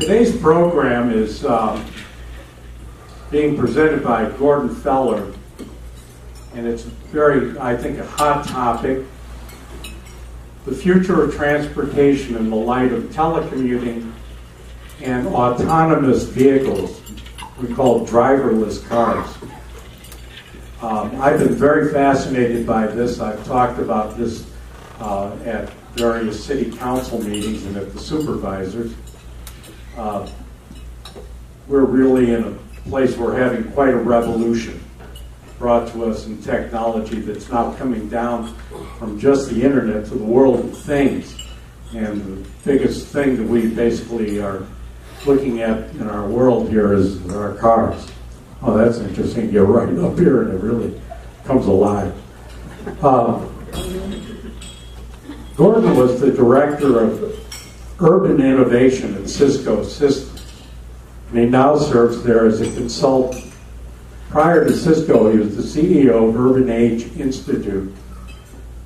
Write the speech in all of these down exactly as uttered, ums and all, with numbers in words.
Today's program is uh, being presented by Gordon Feller, and it's very, I think, a hot topic. The future of transportation in the light of telecommuting and autonomous vehicles, we call driverless cars. Um, I've been very fascinated by this. I've talked about this uh, at various city council meetings and at the supervisors. Uh, we're really in a place where we're having quite a revolution brought to us in technology that's now coming down from just the internet to the world of things. And the biggest thing that we basically are looking at in our world here is our cars. Oh, that's interesting. You're right up here, and it really comes alive. Uh, Gordon was the director of urban innovation at Cisco Systems, and he now serves there as a consultant. Prior to Cisco, he was the C E O of Urban Age Institute,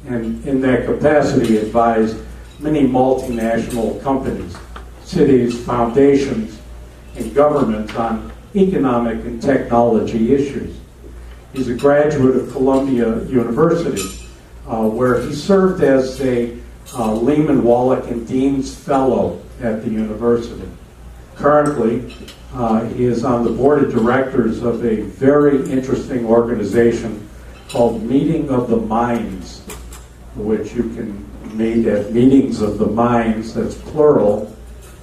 and in that capacity advised many multinational companies, cities, foundations, and governments on economic and technology issues. He's a graduate of Columbia University, uh, where he served as a uh, Lehman Wallach and Dean's Fellow at the university. Currently, uh, he is on the board of directors of a very interesting organization called Meeting of the Minds, which you can meet at Meetings of the Minds, that's plural,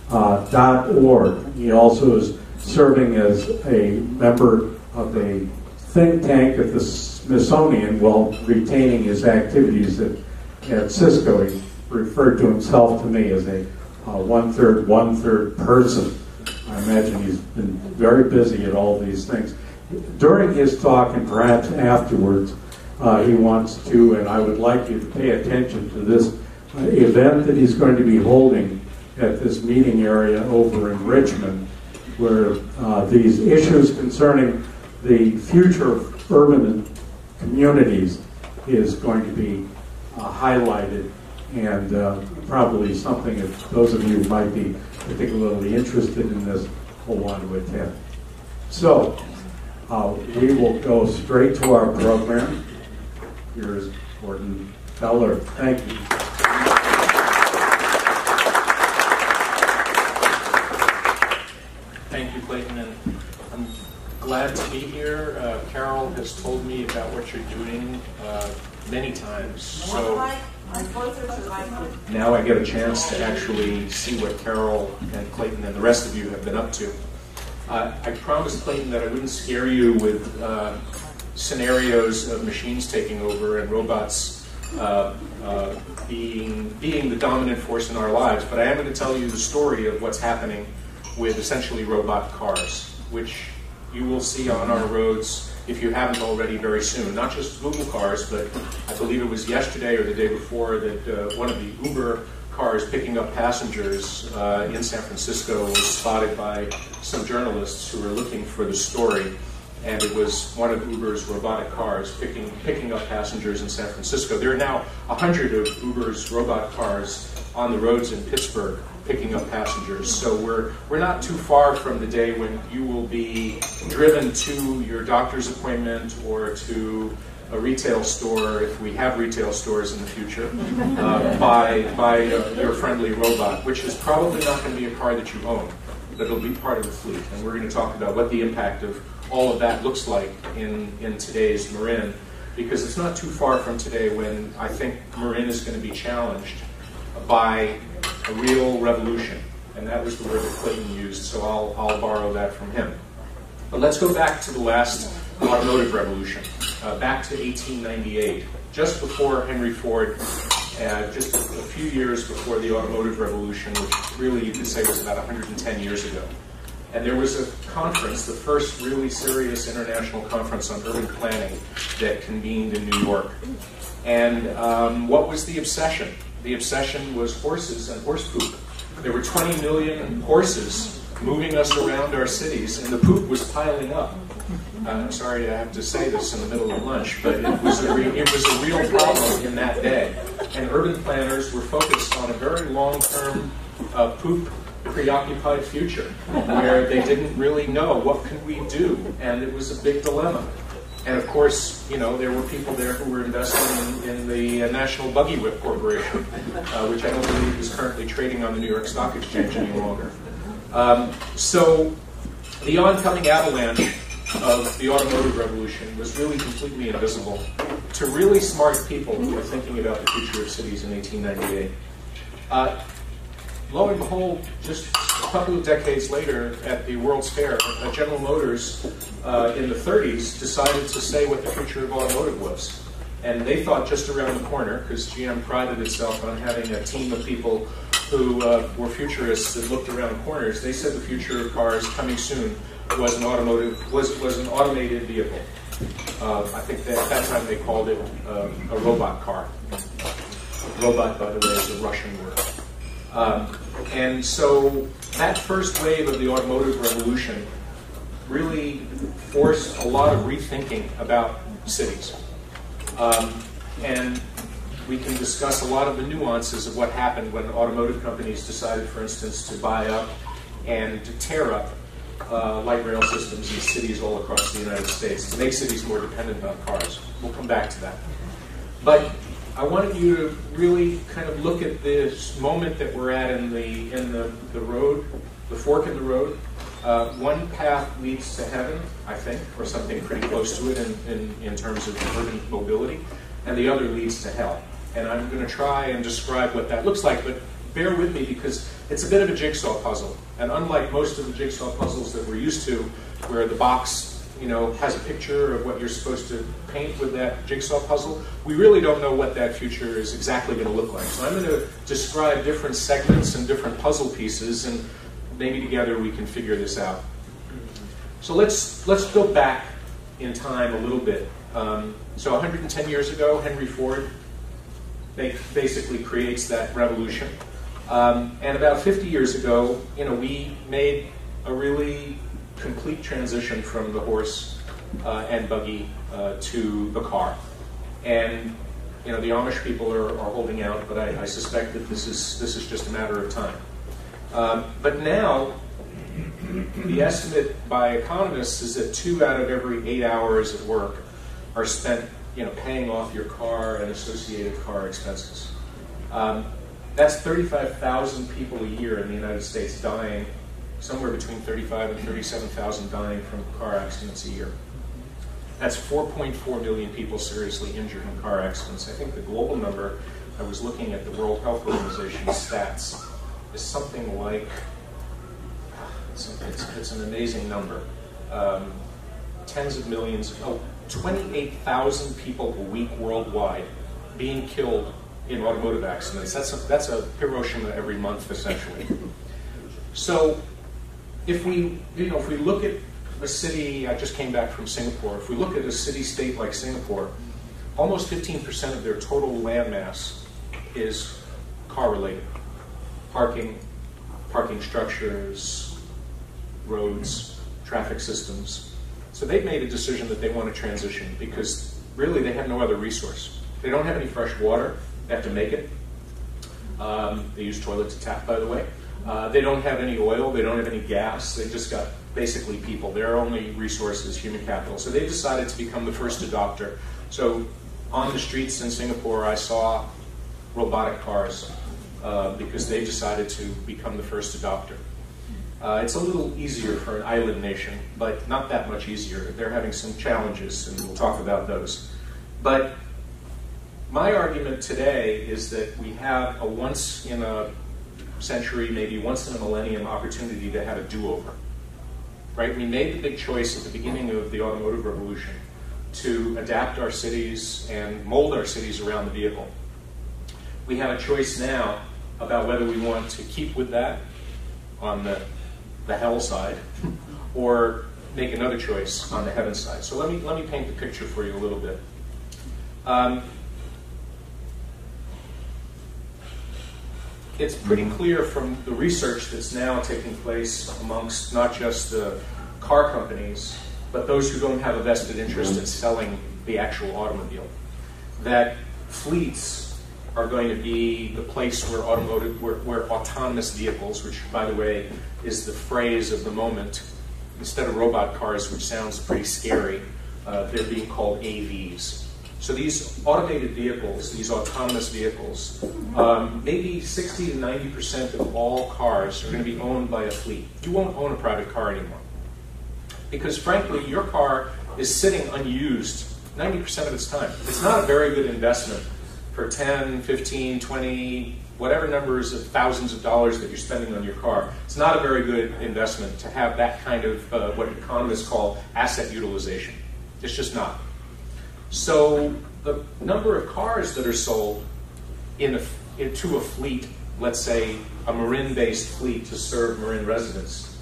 uh, dot org. He also is serving as a member of a think tank at the Smithsonian while retaining his activities at, at Cisco. He referred to himself to me as a uh, one-third, one-third person. I imagine he's been very busy at all these things. During his talk, and perhaps afterwards, uh, he wants to, and I would like you to pay attention to this uh, event that he's going to be holding at this meeting area over in Richmond, where uh, these issues concerning the future of urban communities is going to be uh, highlighted, and uh, probably something that those of you who might be particularly interested in this will want to attend. So uh, we will go straight to our program. Here's Gordon Feller. Thank you. Thank you, Clayton, and I'm glad to be here. Uh, Carol has told me about what you're doing uh, many times, so now I get a chance to actually see what Carol and Clayton and the rest of you have been up to. Uh, I promised Clayton that I wouldn't scare you with uh, scenarios of machines taking over and robots uh, uh, being, being the dominant force in our lives, but I am going to tell you the story of what's happening with essentially robot cars, which you will see on our roads, if you haven't already, very soon. Not just Google cars, but I believe it was yesterday or the day before that uh, one of the Uber cars picking up passengers uh, in San Francisco was spotted by some journalists who were looking for the story. And it was one of Uber's robotic cars picking, picking up passengers in San Francisco. There are now a hundred of Uber's robot cars on the roads in Pittsburgh, picking up passengers. So we're, we're not too far from the day when you will be driven to your doctor's appointment or to a retail store, if we have retail stores in the future, uh, by, by uh, your friendly robot, which is probably not going to be a car that you own, but it'll be part of the fleet. And we're going to talk about what the impact of all of that looks like in, in today's Marin, because it's not too far from today when I think Marin is going to be challenged by a real revolution, and that was the word that Clayton used, so I'll, I'll borrow that from him. But let's go back to the last automotive revolution, uh, back to eighteen ninety-eight, just before Henry Ford, uh, just a few years before the automotive revolution, which really you could say was about one hundred ten years ago. And there was a conference, the first really serious international conference on urban planning that convened in New York. And um, what was the obsession? The obsession was horses and horse poop. There were twenty million horses moving us around our cities, and the poop was piling up. Uh, I'm sorry I have to say this in the middle of lunch, but it was, a re it was a real problem in that day. And urban planners were focused on a very long-term uh, poop preoccupied future where they didn't really know what can we do, and it was a big dilemma. And of course, you know, there were people there who were investing in, in the uh, National Buggy Whip Corporation, uh, which I don't believe is currently trading on the New York Stock Exchange any longer. Um, so the oncoming avalanche of the automotive revolution was really completely invisible to really smart people who were thinking about the future of cities in eighteen ninety-eight. Uh, lo and behold, just a couple of decades later at the World's Fair, General Motors uh, in the thirties decided to say what the future of automotive was. And they thought just around the corner, because G M prided itself on having a team of people who uh, were futurists that looked around corners. They said the future of cars coming soon was an automotive was was an automated vehicle. Uh, I think that at that time they called it um, a robot car. Robot, by the way, is a Russian word. Um, and so that first wave of the automotive revolution really forced a lot of rethinking about cities. Um, and we can discuss a lot of the nuances of what happened when automotive companies decided, for instance, to buy up and to tear up uh, light rail systems in cities all across the United States to make cities more dependent on cars. We'll come back to that. But I wanted you to really kind of look at this moment that we're at in the, in the, the road, the fork in the road. Uh, one path leads to heaven, I think, or something pretty close to it in, in, in terms of urban mobility, and the other leads to hell. And I'm going to try and describe what that looks like, but bear with me because it's a bit of a jigsaw puzzle. And unlike most of the jigsaw puzzles that we're used to, where the box, you know, has a picture of what you're supposed to paint with that jigsaw puzzle, we really don't know what that future is exactly going to look like. So I'm going to describe different segments and different puzzle pieces, and maybe together we can figure this out. So let's let's go back in time a little bit. Um, so one hundred ten years ago, Henry Ford basically creates that revolution. Um, and about fifty years ago, you know, we made a really complete transition from the horse uh, and buggy uh, to the car. And you know, the Amish people are, are holding out, but I, I suspect that this is this is just a matter of time. Um, but now, the estimate by economists is that two out of every eight hours of work are spent, you know, paying off your car and associated car expenses. Um, that's thirty-five thousand people a year in the United States dying, somewhere between thirty-five and thirty-seven thousand dying from car accidents a year. That's four point four million people seriously injured in car accidents. I think the global number, I was looking at the World Health Organization's stats, is something like, it's, it's, it's an amazing number, um, tens of millions, oh, twenty-eight thousand people a week worldwide being killed in automotive accidents. That's a, that's a Hiroshima every month, essentially. So if we, you know, if we look at a city, I just came back from Singapore, if we look at a city-state like Singapore, almost fifteen percent of their total landmass is car-related. Parking, parking structures, roads, traffic systems. So they've made a decision that they want to transition because really they have no other resource. They don't have any fresh water. They have to make it. Um, they use toilet to tap, by the way. Uh, they don't have any oil. They don't have any gas. They just got basically people. Their only resource is human capital. So they decided to become the first adopter. So on the streets in Singapore, I saw robotic cars. Uh, because they decided to become the first adopter. Uh, it's a little easier for an island nation, but not that much easier. They're having some challenges, and we'll talk about those. But my argument today is that we have a once in a century, maybe once in a millennium opportunity to have a do-over. Right? We made the big choice at the beginning of the automotive revolution to adapt our cities and mold our cities around the vehicle. We have a choice now about whether we want to keep with that on the, the hell side or make another choice on the heaven side. So let me, let me paint the picture for you a little bit. Um, it's pretty clear from the research that's now taking place amongst not just the car companies, but those who don't have a vested interest in selling the actual automobile, that fleets are going to be the place where automotive, where, where autonomous vehicles, which, by the way, is the phrase of the moment, instead of robot cars, which sounds pretty scary, uh, they're being called A Vs. So these automated vehicles, these autonomous vehicles, um, maybe sixty to ninety percent of all cars are going to be owned by a fleet. You won't own a private car anymore. Because frankly, your car is sitting unused ninety percent of its time. It's not a very good investment for ten, fifteen, twenty, whatever numbers of thousands of dollars that you're spending on your car. It's not a very good investment to have that kind of uh, what economists call asset utilization. It's just not. So the number of cars that are sold in a, in, to a fleet, let's say a Marin-based fleet to serve Marin residents,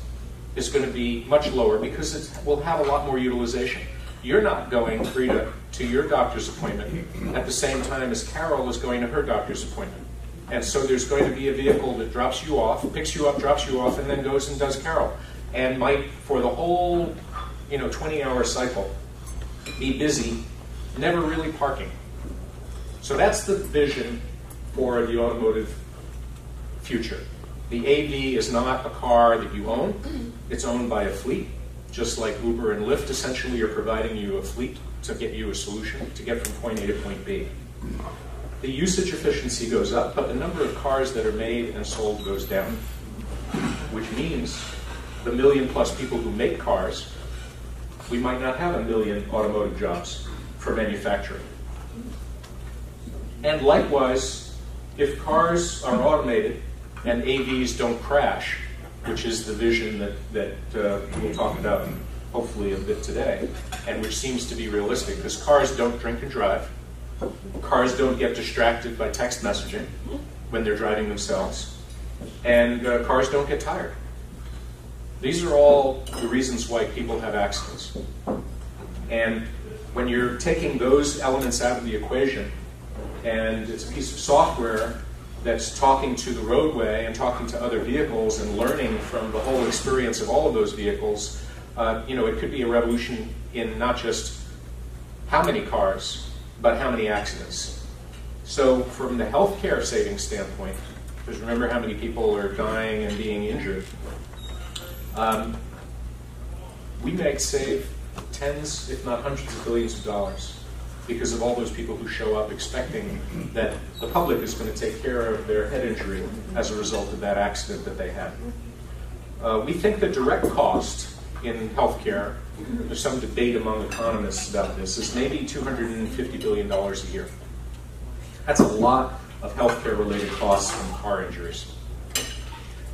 is going to be much lower because it will have a lot more utilization. You're not going, Frida, to your doctor's appointment at the same time as Carol is going to her doctor's appointment. And so there's going to be a vehicle that drops you off, picks you up, drops you off, and then goes and does Carol. And might, for the whole you know, twenty-hour cycle, be busy, never really parking. So that's the vision for the automotive future. The A V is not a car that you own. It's owned by a fleet, just like Uber and Lyft essentially are providing you a fleet to get you a solution to get from point A to point B. The usage efficiency goes up, but the number of cars that are made and sold goes down, which means the million plus people who make cars, we might not have a million automotive jobs for manufacturing. And likewise, if cars are automated and A Vs don't crash, which is the vision that, that uh, we'll talk about hopefully a bit today, and which seems to be realistic, because cars don't drink and drive. Cars don't get distracted by text messaging when they're driving themselves. And uh, cars don't get tired. These are all the reasons why people have accidents. And when you're taking those elements out of the equation, and it's a piece of software that's talking to the roadway and talking to other vehicles and learning from the whole experience of all of those vehicles, uh, you know, it could be a revolution in not just how many cars, but how many accidents. So from the healthcare savings standpoint, because remember how many people are dying and being injured, um, we may save tens, if not hundreds of billions of dollars because of all those people who show up expecting that the public is going to take care of their head injury as a result of that accident that they had. Uh, we think the direct cost in healthcare, there's some debate among economists about this, is maybe two hundred fifty billion dollars a year. That's a lot of healthcare-related costs from car injuries.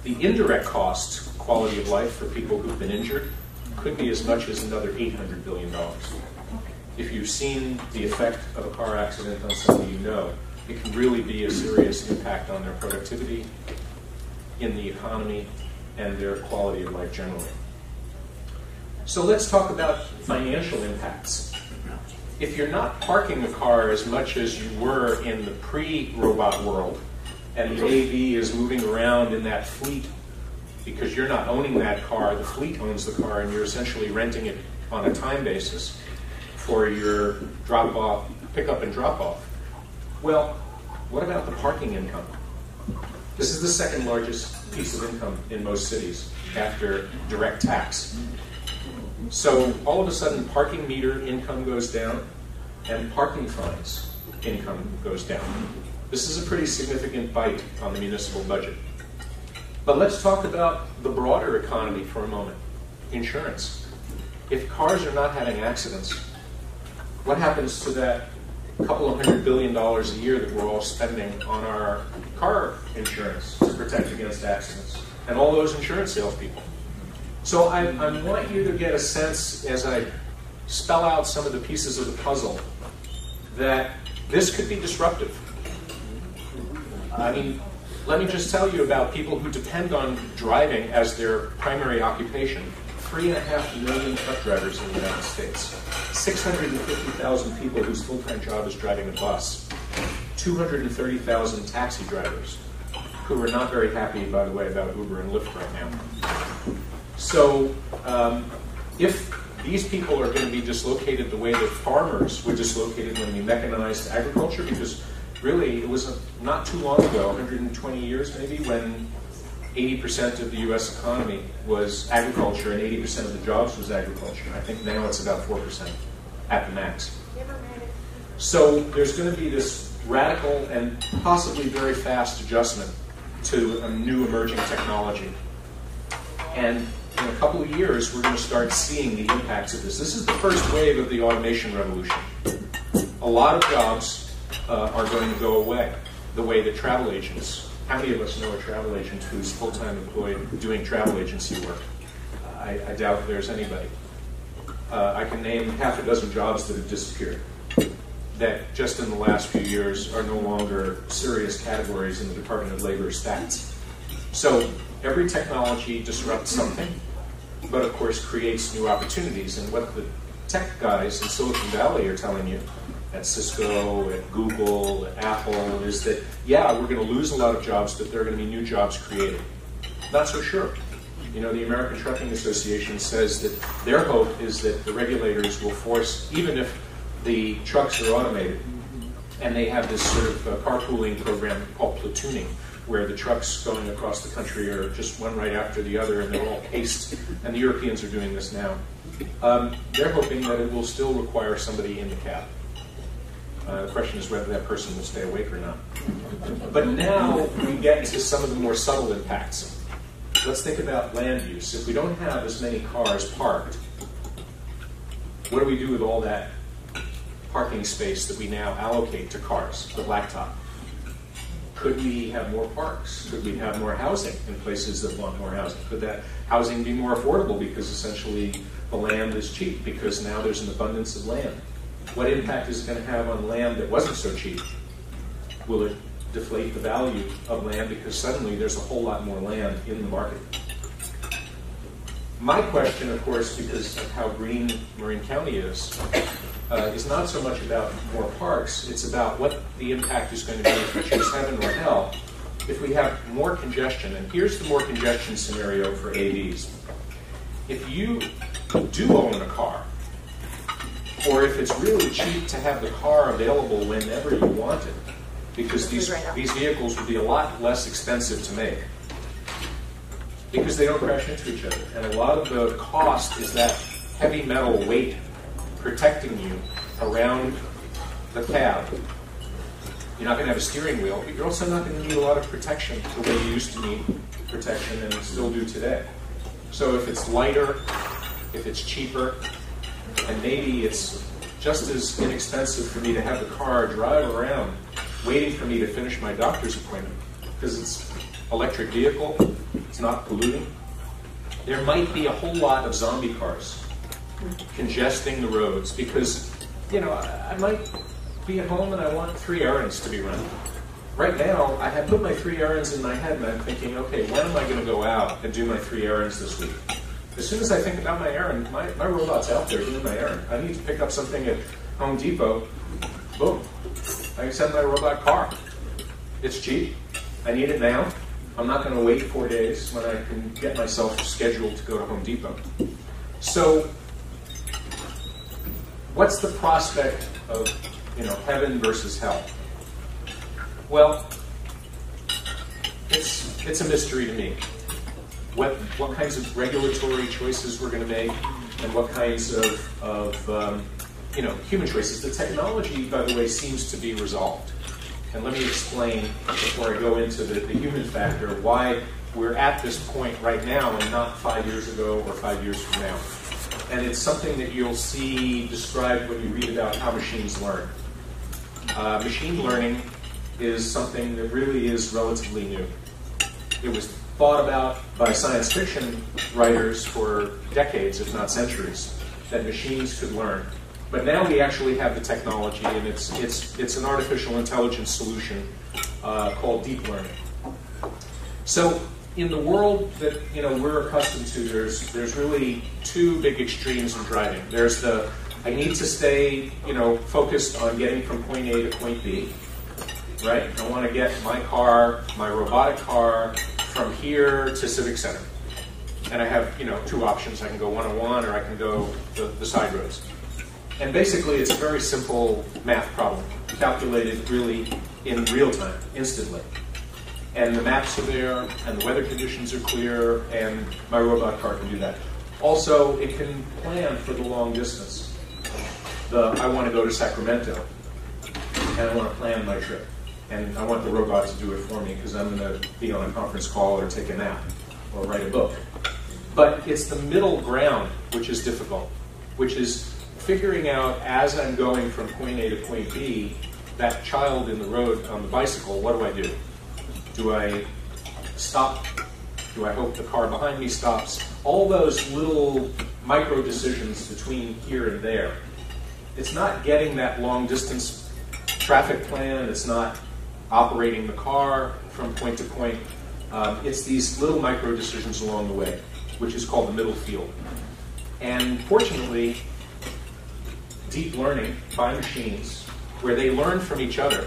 The indirect cost, quality of life for people who've been injured, could be as much as another eight hundred billion dollars. If you've seen the effect of a car accident on somebody you know, it can really be a serious impact on their productivity, in the economy, and their quality of life generally. So let's talk about financial impacts. If you're not parking a car as much as you were in the pre-robot world, and the A V is moving around in that fleet because you're not owning that car, the fleet owns the car, and you're essentially renting it on a time basis for your drop-off, pick-up and drop-off. Well, what about the parking income? This is the second largest piece of income in most cities after direct tax. So all of a sudden, parking meter income goes down, and parking fines income goes down. This is a pretty significant bite on the municipal budget. But let's talk about the broader economy for a moment. Insurance. If cars are not having accidents, what happens to that couple of hundred billion dollars a year that we're all spending on our car insurance to protect against accidents? And all those insurance salespeople. So I, I want you to get a sense, as I spell out some of the pieces of the puzzle, that this could be disruptive. I mean, let me just tell you about people who depend on driving as their primary occupation. Three and a half million truck drivers in the United States. six hundred fifty thousand people whose full-time job is driving a bus. two hundred thirty thousand taxi drivers, who are not very happy, by the way, about Uber and Lyft right now. So um, if these people are going to be dislocated the way that farmers were dislocated when we mechanized agriculture, because really, it was not too long ago, one hundred twenty years maybe, when eighty percent of the U S economy was agriculture and eighty percent of the jobs was agriculture. I think now it's about four percent at the max. So there's going to be this radical and possibly very fast adjustment to a new emerging technology. And in a couple of years, we're going to start seeing the impacts of this. This is the first wave of the automation revolution. A lot of jobs uh, are going to go away, the way that travel agents. How many of us know a travel agent who's full-time employed doing travel agency work? I, I doubt there's anybody. Uh, I can name half a dozen jobs that have disappeared, that just in the last few years are no longer serious categories in the Department of Labor's stats. So every technology disrupts something, but of course creates new opportunities. And what the tech guys in Silicon Valley are telling you, at Cisco, at Google, at Apple, is that, yeah, we're going to lose a lot of jobs, but there are going to be new jobs created. Not so sure. You know, the American Trucking Association says that their hope is that the regulators will force, even if the trucks are automated, and they have this sort of uh, carpooling program called platooning, where the trucks going across the country are just one right after the other, and they're all paced, and the Europeans are doing this now. Um, they're hoping that it will still require somebody in the cab. Uh, the question is whether that person will stay awake or not. But now we get to some of the more subtle impacts. Let's think about land use. If we don't have as many cars parked, what do we do with all that parking space that we now allocate to cars, the blacktop? Could we have more parks? Could we have more housing in places that want more housing? Could that housing be more affordable because essentially the land is cheap because now there's an abundance of land? What impact is it going to have on land that wasn't so cheap? Will it deflate the value of land because suddenly there's a whole lot more land in the market? My question, of course, because of how green Marin County is, uh, is not so much about more parks. It's about what the impact is going to be if we choose heaven or hell if we have more congestion. And here's the more congestion scenario for A Vs. If you do own a car, or if it's really cheap to have the car available whenever you want it, because these, these vehicles would be a lot less expensive to make, because they don't crash into each other. And a lot of the cost is that heavy metal weight protecting you around the cab. You're not going to have a steering wheel, but you're also not going to need a lot of protection the way you used to need protection and still do today. So if it's lighter, if it's cheaper, and maybe it's just as inexpensive for me to have the car drive around waiting for me to finish my doctor's appointment because it's an electric vehicle, it's not polluting. There might be a whole lot of zombie cars congesting the roads because, you know, I, I might be at home and I want three errands to be run. Right now, I have put my three errands in my head and I'm thinking, okay, when am I going to go out and do my three errands this week? As soon as I think about my errand, my, my robot's out there doing my errand. I need to pick up something at Home Depot. Boom. I can send my robot car. It's cheap. I need it now. I'm not going to wait four days when I can get myself scheduled to go to Home Depot. So what's the prospect of, you know, heaven versus hell? Well, it's, it's a mystery to me. What, what kinds of regulatory choices we're going to make, and what kinds of, of um, you know, human choices. The technology, by the way, seems to be resolved. And let me explain, before I go into the, the human factor, why we're at this point right now and not five years ago or five years from now. And it's something that you'll see described when you read about how machines learn. Uh, machine learning is something that really is relatively new. It was thought about by science fiction writers for decades, if not centuries, that machines could learn. But now we actually have the technology, and it's, it's, it's an artificial intelligence solution uh, called deep learning. So in the world that, you know, we're accustomed to, there's, there's really two big extremes in driving. There's the, I need to stay, you know, focused on getting from point A to point B, right? I want to get my car, my robotic car, from here to Civic Center. And I have, you know, two options. I can go one oh one or I can go the, the side roads. And basically it's a very simple math problem, calculated really in real time, instantly. And the maps are there, and the weather conditions are clear, and my robot car can do that. Also, it can plan for the long distance. The, I want to go to Sacramento, and I want to plan my trip. And I want the robot to do it for me because I'm going to be on a conference call or take a nap or write a book. But it's the middle ground which is difficult, which is figuring out as I'm going from point A to point B, that child in the road on the bicycle, what do I do? Do I stop? Do I hope the car behind me stops? All those little micro decisions between here and there. It's not getting that long distance traffic plan. It's not operating the car from point to point. Um, it's these little micro decisions along the way, which is called the middle field. And fortunately, deep learning by machines, where they learn from each other.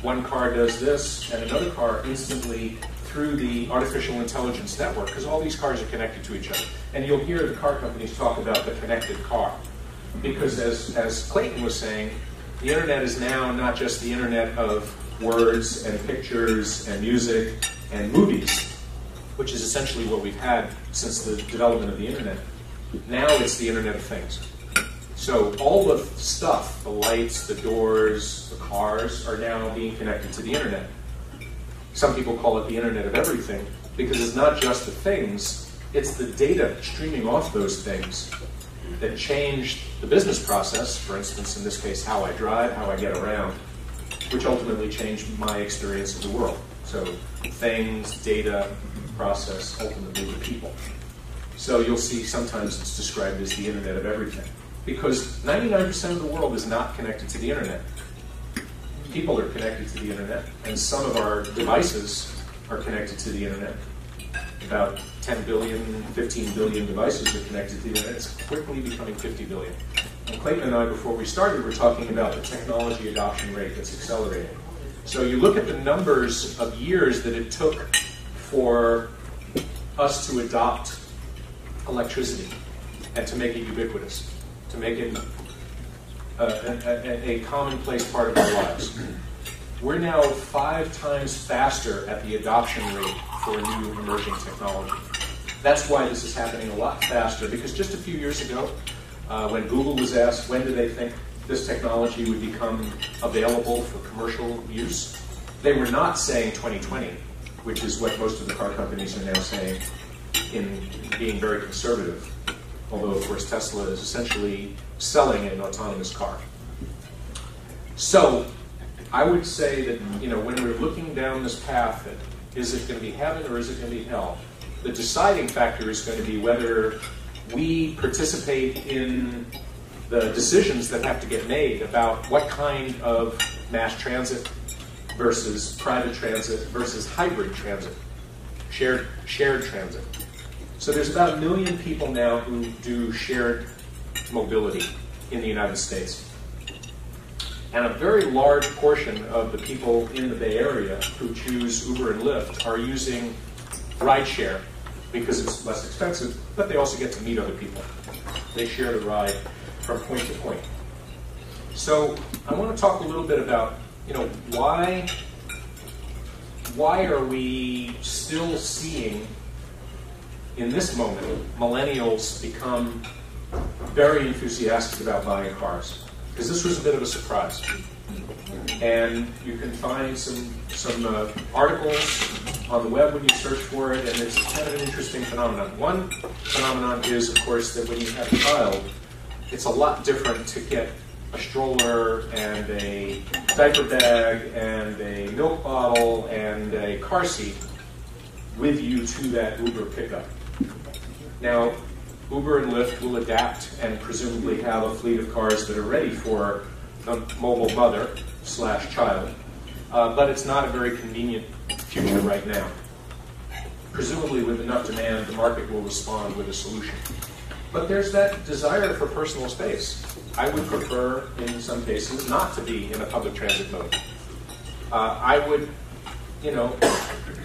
One car does this, and another car instantly through the artificial intelligence network, because all these cars are connected to each other. And you'll hear the car companies talk about the connected car. Because as, as Clayton was saying, the internet is now not just the internet of words and pictures and music and movies, which is essentially what we've had since the development of the internet. Now it's the internet of things. So all the stuff, the lights, the doors, the cars, are now being connected to the internet. Some people call it the internet of everything, because it's not just the things, it's the data streaming off those things that changed the business process, for instance, in this case, how I drive, how I get around, which ultimately changed my experience of the world. So things, data, process, ultimately the people. So you'll see sometimes it's described as the internet of everything. Because ninety-nine percent of the world is not connected to the internet. People are connected to the internet, and some of our devices are connected to the internet. About ten billion, fifteen billion devices are connected to the internet. It's quickly becoming fifty billion. And Clayton and I, before we started, were talking about the technology adoption rate that's accelerating. So you look at the numbers of years that it took for us to adopt electricity and to make it ubiquitous, to make it a, a, a commonplace part of our lives. We're now five times faster at the adoption rate for new emerging technology. That's why this is happening a lot faster, because just a few years ago, uh, when Google was asked when do they think this technology would become available for commercial use, they were not saying twenty twenty, which is what most of the car companies are now saying in being very conservative. Although, of course, Tesla is essentially selling an autonomous car. So I would say that, you know, when we're looking down this path, that is it going to be heaven or is it going to be hell? The deciding factor is going to be whether we participate in the decisions that have to get made about what kind of mass transit versus private transit versus hybrid transit, shared, shared transit. So there's about a million people now who do shared mobility in the United States. And a very large portion of the people in the Bay Area who choose Uber and Lyft are using rideshare because it's less expensive, but they also get to meet other people. They share the ride from point to point. So I want to talk a little bit about, you know, why, why are we still seeing in this moment, millennials become very enthusiastic about buying cars, because this was a bit of a surprise. And you can find some some uh, articles on the web when you search for it, and it's kind of an interesting phenomenon. One phenomenon is, of course, that when you have a child, it's a lot different to get a stroller and a diaper bag and a milk bottle and a car seat with you to that Uber pickup. Now, Uber and Lyft will adapt and presumably have a fleet of cars that are ready for the mobile mother slash child, uh, but it's not a very convenient future right now. Presumably with enough demand, the market will respond with a solution. But there's that desire for personal space. I would prefer, in some cases, not to be in a public transit mode. Uh, I would, you know,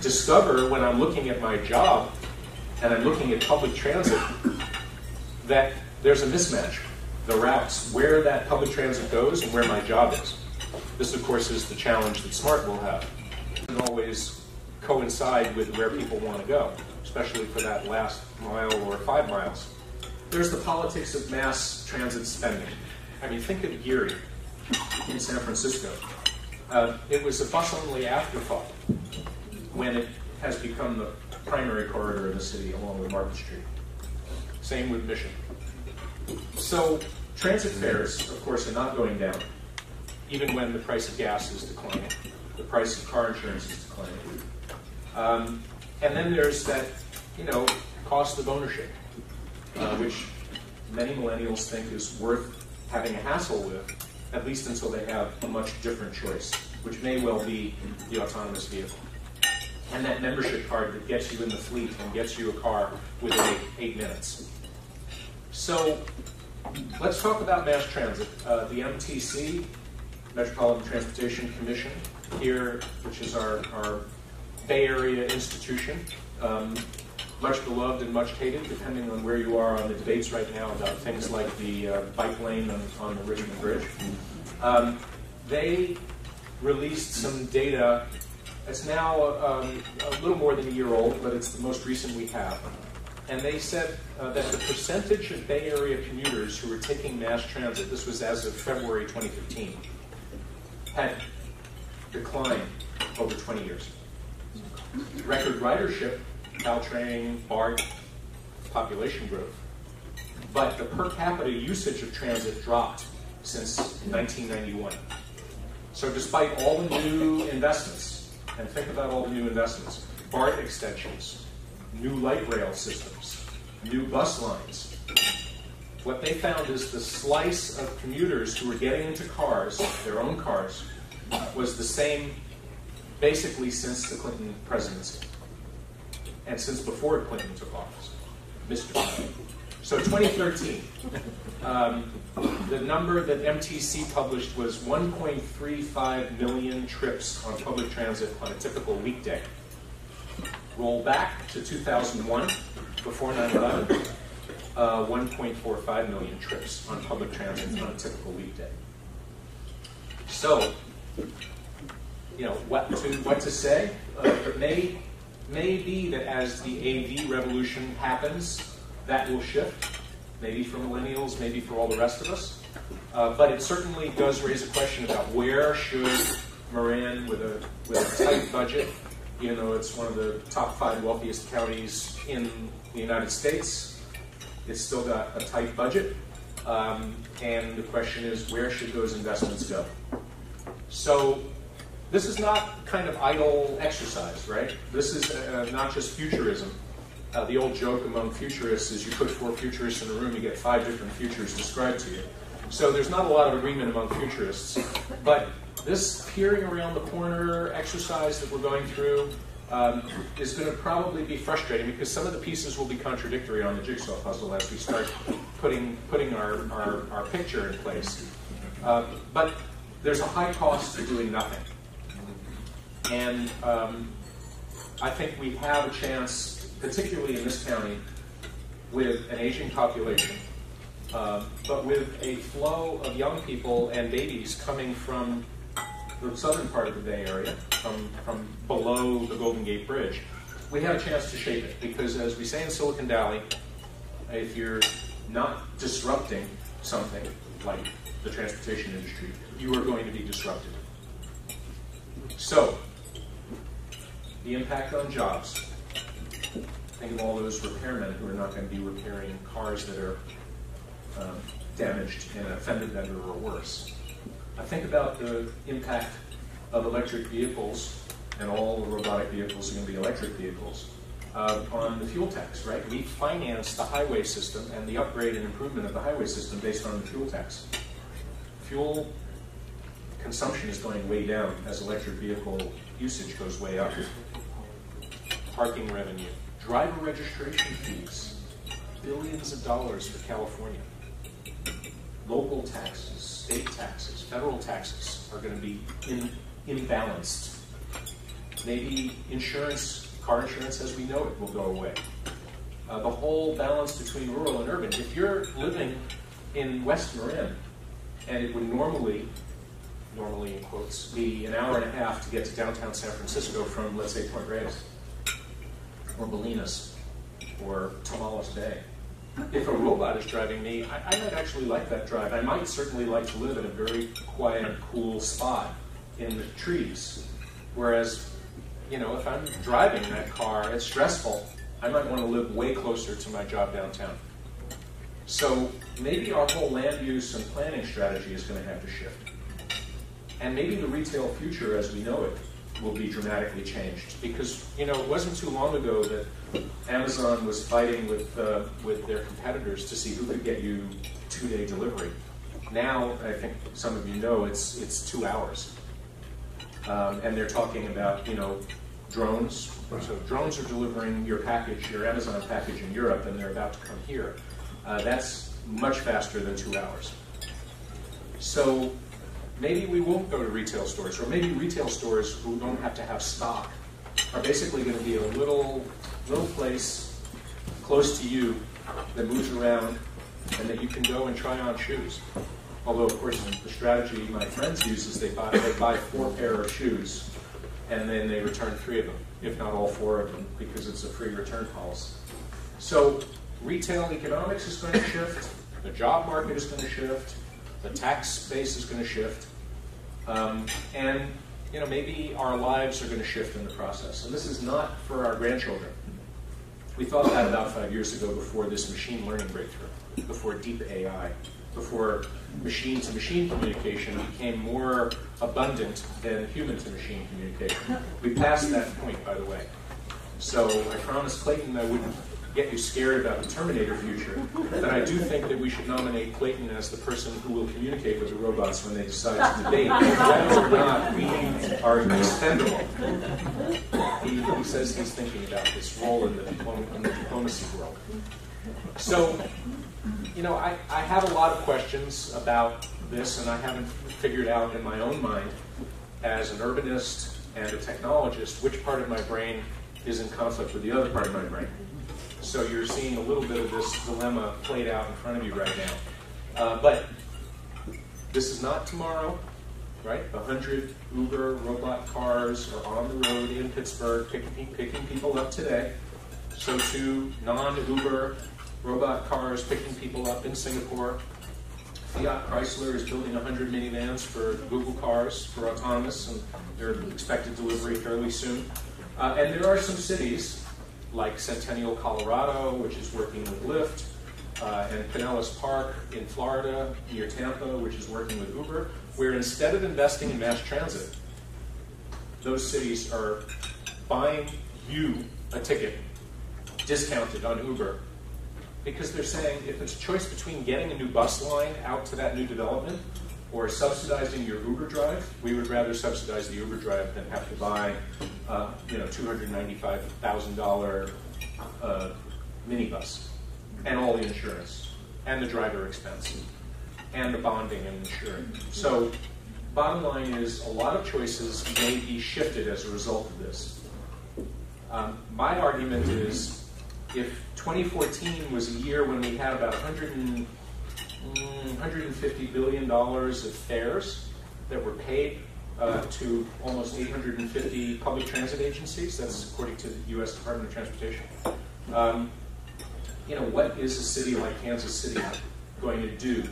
discover when I'm looking at my job and I'm looking at public transit, that there's a mismatch. The routes, where that public transit goes and where my job is. This, of course, is the challenge that SMART will have. It doesn't always coincide with where people want to go, especially for that last mile or five miles. There's the politics of mass transit spending. I mean, think of Geary in San Francisco. Uh, it was a bus-only afterthought when it has become the primary corridor of the city along with Market Street. Same with Mission. So transit fares, of course, are not going down, even when the price of gas is declining. The price of car insurance is declining. Um, and then there's that, you know, cost of ownership, uh, which many millennials think is worth having a hassle with, at least until they have a much different choice, which may well be the autonomous vehicle. And that membership card that gets you in the fleet and gets you a car within eight, eight minutes. So let's talk about mass transit. Uh, the M T C, Metropolitan Transportation Commission, here, which is our, our Bay Area institution, um, much beloved and much hated, depending on where you are on the debates right now about things like the uh, bike lane on, on the Richmond Bridge. Um, they released some data. It's now um, a little more than a year old, but it's the most recent we have. And they said uh, that the percentage of Bay Area commuters who were taking mass transit, this was as of February twenty fifteen, had declined over twenty years. Record ridership, Caltrain, BART, population growth. But the per capita usage of transit dropped since nineteen ninety-one. So despite all the new investments, and think about all the new investments, BART extensions, new light rail systems, new bus lines. What they found is the slice of commuters who were getting into cars, their own cars, was the same basically since the Clinton presidency and since before Clinton took office, Mister Clinton. So twenty thirteen, um, the number that M T C published was one point three five million trips on public transit on a typical weekday. Roll back to two thousand one, before nine eleven, uh, one point four five million trips on public transit on a typical weekday. So, you know, what to, what to say? Uh, it may, may be that as the A V revolution happens, that will shift, maybe for millennials, maybe for all the rest of us. Uh, but it certainly does raise a question about where should Marin, with a, with a tight budget, you know, it's one of the top five wealthiest counties in the United States. It's still got a tight budget. Um, and the question is, where should those investments go? So this is not kind of idle exercise, right? This is uh, not just futurism. Uh, the old joke among futurists is you put four futurists in a room, you get five different futures described to you. So there's not a lot of agreement among futurists. But this peering around the corner exercise that we're going through um, is going to probably be frustrating because some of the pieces will be contradictory on the jigsaw puzzle as we start putting, putting our, our, our picture in place. Uh, but there's a high cost to doing nothing. And um, I think we have a chance, particularly in this county, with an aging population, uh, but with a flow of young people and babies coming from the southern part of the Bay Area, from, from below the Golden Gate Bridge, we have a chance to shape it. Because as we say in Silicon Valley, if you're not disrupting something like the transportation industry, you are going to be disrupted. So, the impact on jobs. Think of all those repairmen who are not going to be repairing cars that are um, damaged in a fender bender or worse. I think about the impact of electric vehicles, and all the robotic vehicles are going to be electric vehicles, uh, on the fuel tax, right? We finance the highway system and the upgrade and improvement of the highway system based on the fuel tax. Fuel consumption is going way down as electric vehicle usage goes way up. Parking revenue. Driver registration fees, billions of dollars for California. Local taxes, state taxes, federal taxes are going to be in, imbalanced. Maybe insurance, car insurance as we know it, will go away. Uh, the whole balance between rural and urban. If you're living in West Marin, and it would normally normally in quotes, be an hour and a half to get to downtown San Francisco from, let's say, Point Reyes, or Bolinas, or Tamales Bay. If a robot is driving me, I, I might actually like that drive. I might certainly like to live in a very quiet, cool spot in the trees. Whereas, you know, if I'm driving that car, it's stressful. I might want to live way closer to my job downtown. So maybe our whole land use and planning strategy is going to have to shift. And maybe the retail future as we know it will be dramatically changed. Because, you know, it wasn't too long ago that Amazon was fighting with, uh, with their competitors to see who could get you two-day delivery. Now, I think some of you know, it's, it's two hours. Um, and they're talking about, you know, drones. So drones are delivering your package, your Amazon package in Europe, and they're about to come here. Uh, that's much faster than two hours. So maybe we won't go to retail stores, or maybe retail stores who don't have to have stock are basically going to be a little, little place close to you that moves around and that you can go and try on shoes. Although, of course, the strategy my friends use is they buy, they buy four pair of shoes and then they return three of them, if not all four of them, because it's a free return policy. So retail economics is going to shift, the job market is going to shift, the tax base is going to shift, um, and you know, maybe our lives are going to shift in the process. And this is not for our grandchildren. We thought that about five years ago before this machine learning breakthrough, before deep A I, before machine-to-machine communication became more abundant than human-to-machine communication. We passed that point, by the way. So I promised Clayton I wouldn't get you scared about the Terminator future, but I do think that we should nominate Clayton as the person who will communicate with the robots when they decide to debate whether or not we are expendable. He, he says he's thinking about this role in the, diplom in the diplomacy world. So, you know, I, I have a lot of questions about this, and I haven't figured out in my own mind, as an urbanist and a technologist, which part of my brain is in conflict with the other part of my brain. So you're seeing a little bit of this dilemma played out in front of you right now. Uh, but this is not tomorrow, right? A hundred Uber robot cars are on the road in Pittsburgh picking, picking people up today. So too, non-Uber robot cars picking people up in Singapore. Fiat Chrysler is building a hundred minivans for Google cars for autonomous, and they're expected delivery fairly soon. Uh, and there are some cities, like Centennial, Colorado, which is working with Lyft, uh, and Pinellas Park in Florida, near Tampa, which is working with Uber, where instead of investing in mass transit, those cities are buying you a ticket discounted on Uber, because they're saying if it's a choice between getting a new bus line out to that new development or subsidizing your Uber drive, we would rather subsidize the Uber drive than have to buy uh, you know, two hundred ninety-five thousand dollar uh, minibus, and all the insurance, and the driver expense, and the bonding and insurance. So bottom line is a lot of choices may be shifted as a result of this. Um, my argument is if twenty fourteen was a year when we had about one hundred fifty billion dollars of fares that were paid uh, to almost eight hundred fifty public transit agencies. That's according to the U S Department of Transportation. Um, you know, what is a city like Kansas City going to do?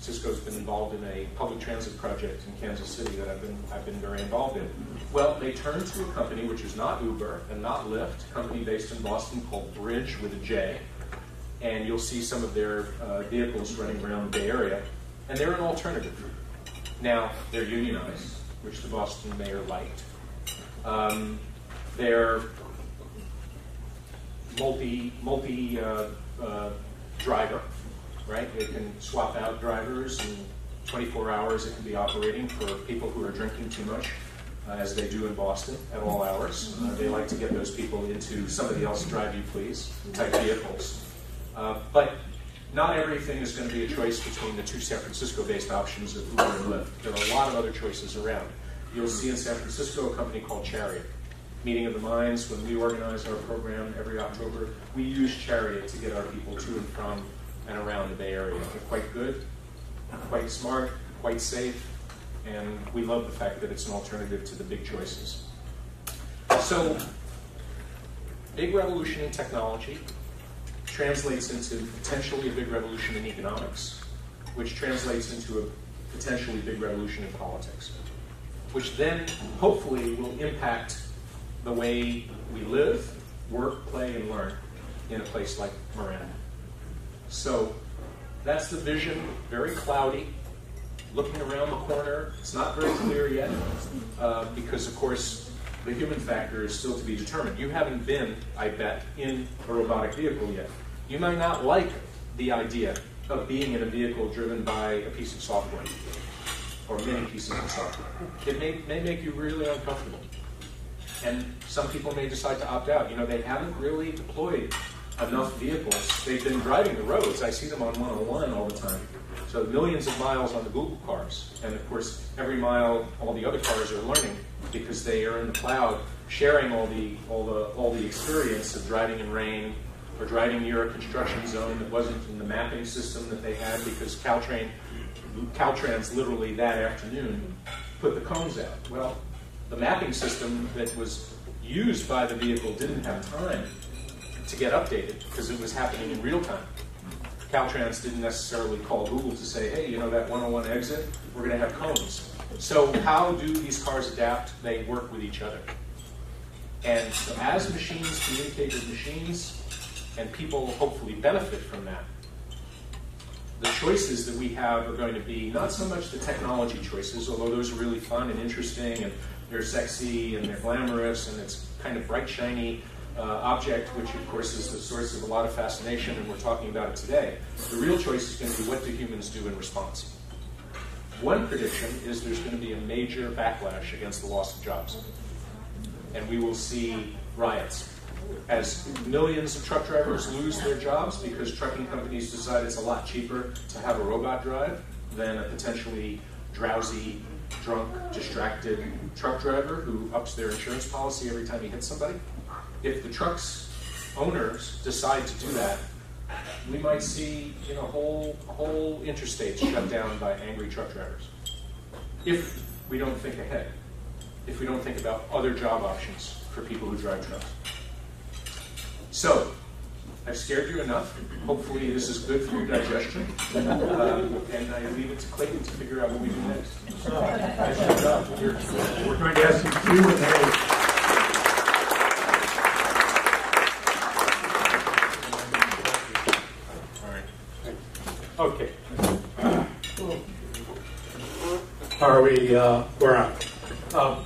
Cisco's been involved in a public transit project in Kansas City that I've been, I've been very involved in. Well, they turned to a company which is not Uber and not Lyft, a company based in Boston called Bridge with a J. And you'll see some of their uh, vehicles running around the Bay Area, and they're an alternative. Now, they're unionized, which the Boston mayor liked. Um, they're multi, multi uh, uh, driver, right? They can swap out drivers, and twenty-four hours it can be operating for people who are drinking too much, uh, as they do in Boston at all hours. Uh, they like to get those people into somebody else drive you please type vehicles. Uh, but not everything is going to be a choice between the two San Francisco-based options of Uber and Lyft. There are a lot of other choices around. You'll see in San Francisco a company called Chariot. Meeting of the Minds, when we organize our program every October, we use Chariot to get our people to and from and around the Bay Area. They're quite good, quite smart, quite safe, And we love the fact that it's an alternative to the big choices. So, big revolution in technology translates into potentially a big revolution in economics, which translates into a potentially big revolution in politics, which then hopefully will impact the way we live, work, play, and learn in a place like Marin. So that's the vision, very cloudy, looking around the corner. It's not very clear yet, uh, because of course the human factor is still to be determined. You haven't been, I bet, in a robotic vehicle yet. You might not like the idea of being in a vehicle driven by a piece of software, or many pieces of software. It may, may make you really uncomfortable. And some people may decide to opt out. You know, they haven't really deployed enough vehicles. They've been driving the roads. I see them on one oh one all the time. So millions of miles on the Google cars. And of course, every mile, all the other cars are learning because they are in the cloud, sharing all the, all the, all the experience of driving in rain, or driving near a construction zone that wasn't in the mapping system that they had, because Caltrain, Caltrans literally that afternoon put the cones out. Well, the mapping system that was used by the vehicle didn't have time to get updated because it was happening in real time. Caltrans didn't necessarily call Google to say, hey, you know that one oh one exit? We're going to have cones. So how do these cars adapt? They work with each other. And so as machines communicate with machines, and people hopefully benefit from that, the choices that we have are going to be not so much the technology choices, although those are really fun and interesting, and they're sexy, and they're glamorous, and it's kind of bright, shiny uh, object, which of course is the source of a lot of fascination, and we're talking about it today. The real choice is going to be, what do humans do in response? One prediction is there's going to be a major backlash against the loss of jobs. And we will see riots as millions of truck drivers lose their jobs because trucking companies decide it's a lot cheaper to have a robot drive than a potentially drowsy, drunk, distracted truck driver who ups their insurance policy every time he hits somebody. If the truck's owners decide to do that, we might see, you know, whole, whole interstates shut down by angry truck drivers. If we don't think ahead, if we don't think about other job options for people who drive trucks. So, I've scared you enough. Hopefully this is good for your digestion. Um, and I leave it to Clayton to figure out what we do next. So, I showed up. We're, we're going to ask some Q and A. All right. Okay. Are we, uh, we're on. Uh,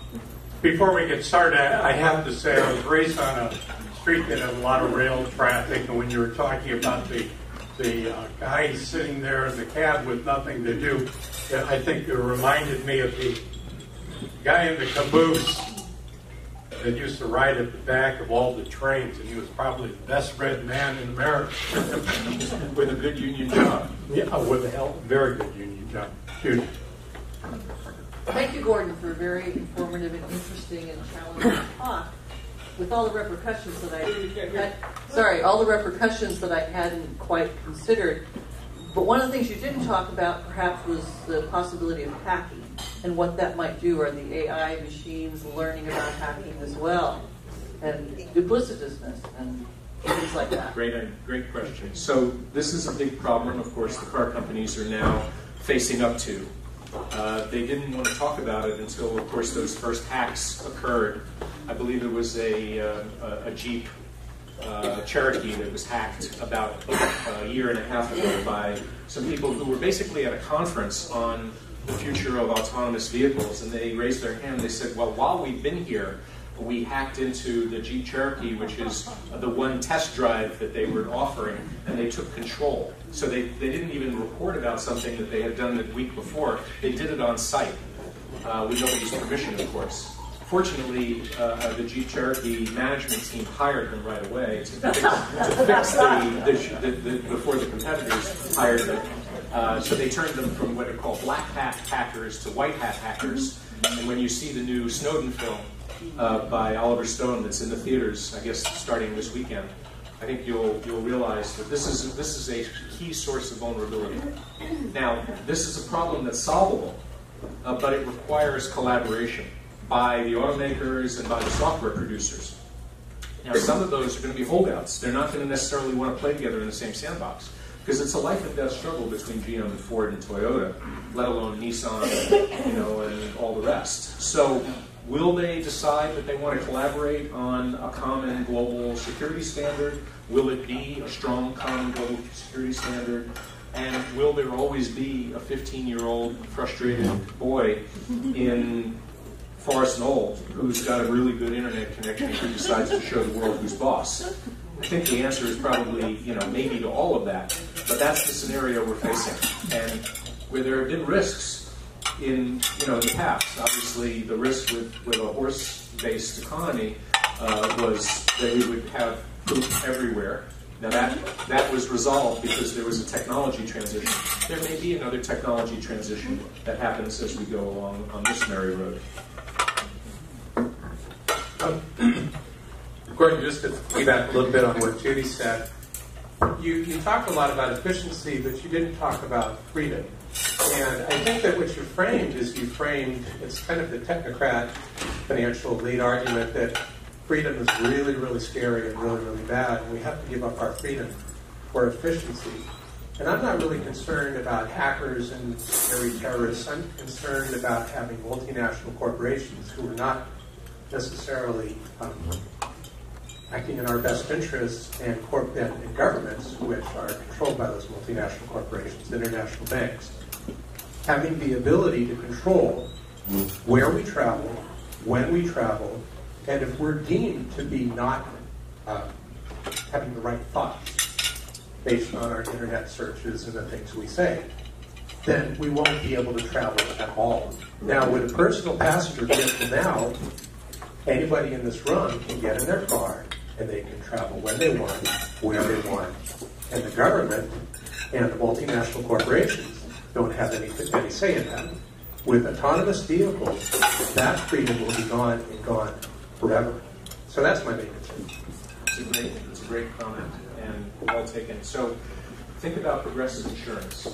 before we get started, I, I have to say I was raised on a street that had a lot of rail traffic, and when you were talking about the the uh, guy sitting there in the cab with nothing to do, I think it reminded me of the guy in the caboose that used to ride at the back of all the trains, and he was probably the best read man in America. With a good union job. Yeah, with a hell, very good union job. Huge. Thank you, Gordon, for a very informative and interesting and challenging talk. With all the repercussions that I had, sorry, all the repercussions that I hadn't quite considered. But one of the things you didn't talk about, perhaps, was the possibility of hacking and what that might do, or the A I machines learning about hacking as well, and duplicitousness and things like that. Great, great question. So this is a big problem, of course, the car companies are now facing up to. Uh, they didn't want to talk about it until, of course, those first hacks occurred. I believe it was a, uh, a Jeep uh, Cherokee that was hacked about a year and a half ago by some people who were basically at a conference on the future of autonomous vehicles, and they raised their hand. They said, well, while we've been here, we hacked into the Jeep Cherokee, which is the one test drive that they were offering, and they took control. So they, they didn't even report about something that they had done the week before. They did it on site, uh, with nobody's permission, of course. Fortunately, uh, the Jeep Cherokee management team hired them right away to fix, to fix the, the, the, the, before the competitors hired them. Uh, so they turned them from what are called black hat hackers to white hat hackers. And when you see the new Snowden film, Uh, by Oliver Stone, that's in the theaters, I guess, starting this weekend, I think you'll you'll realize that this is this is a key source of vulnerability. Now, this is a problem that's solvable uh, but it requires collaboration by the automakers and by the software producers. Now, some of those are going to be holdouts. They're not going to necessarily want to play together in the same sandbox, because it's a life and death struggle between G M and Ford and Toyota, let alone Nissan, and, you know, and all the rest. So will they decide that they want to collaborate on a common global security standard? Will it be a strong common global security standard? And will there always be a fifteen-year-old frustrated boy in Forest Knoll who's got a really good internet connection who decides to show the world who's boss? I think the answer is probably, you know, maybe to all of that, but that's the scenario we're facing, and where there have been risks in, you know, in the past. Obviously, the risk with, with a horse-based economy uh, was that we would have poop everywhere. Now that, that was resolved because there was a technology transition. There may be another technology transition that happens as we go along on this merry road. Um, Gordon, just to piggyback a little bit on what Judy said, you, you talked a lot about efficiency, but you didn't talk about freedom. And I think that what you framed is you framed, it's kind of the technocrat financial elite argument that freedom is really, really scary and really, really bad, and we have to give up our freedom for efficiency. And I'm not really concerned about hackers and scary terrorists. I'm concerned about having multinational corporations who are not necessarily um, acting in our best interests, and, corp and, and governments, which are controlled by those multinational corporations, international banks, having the ability to control where we travel, when we travel, and if we're deemed to be not uh, having the right thoughts based on our internet searches and the things we say, then we won't be able to travel at all. Now, with a personal passenger vehicle now, anybody in this room can get in their car, and they can travel when they want, where they want. And the government and the multinational corporations don't have any, any say in that. With autonomous vehicles, that freedom will be gone and gone forever. So that's my main concern. It's a great, it's a great comment, and well taken. So think about progressive insurance.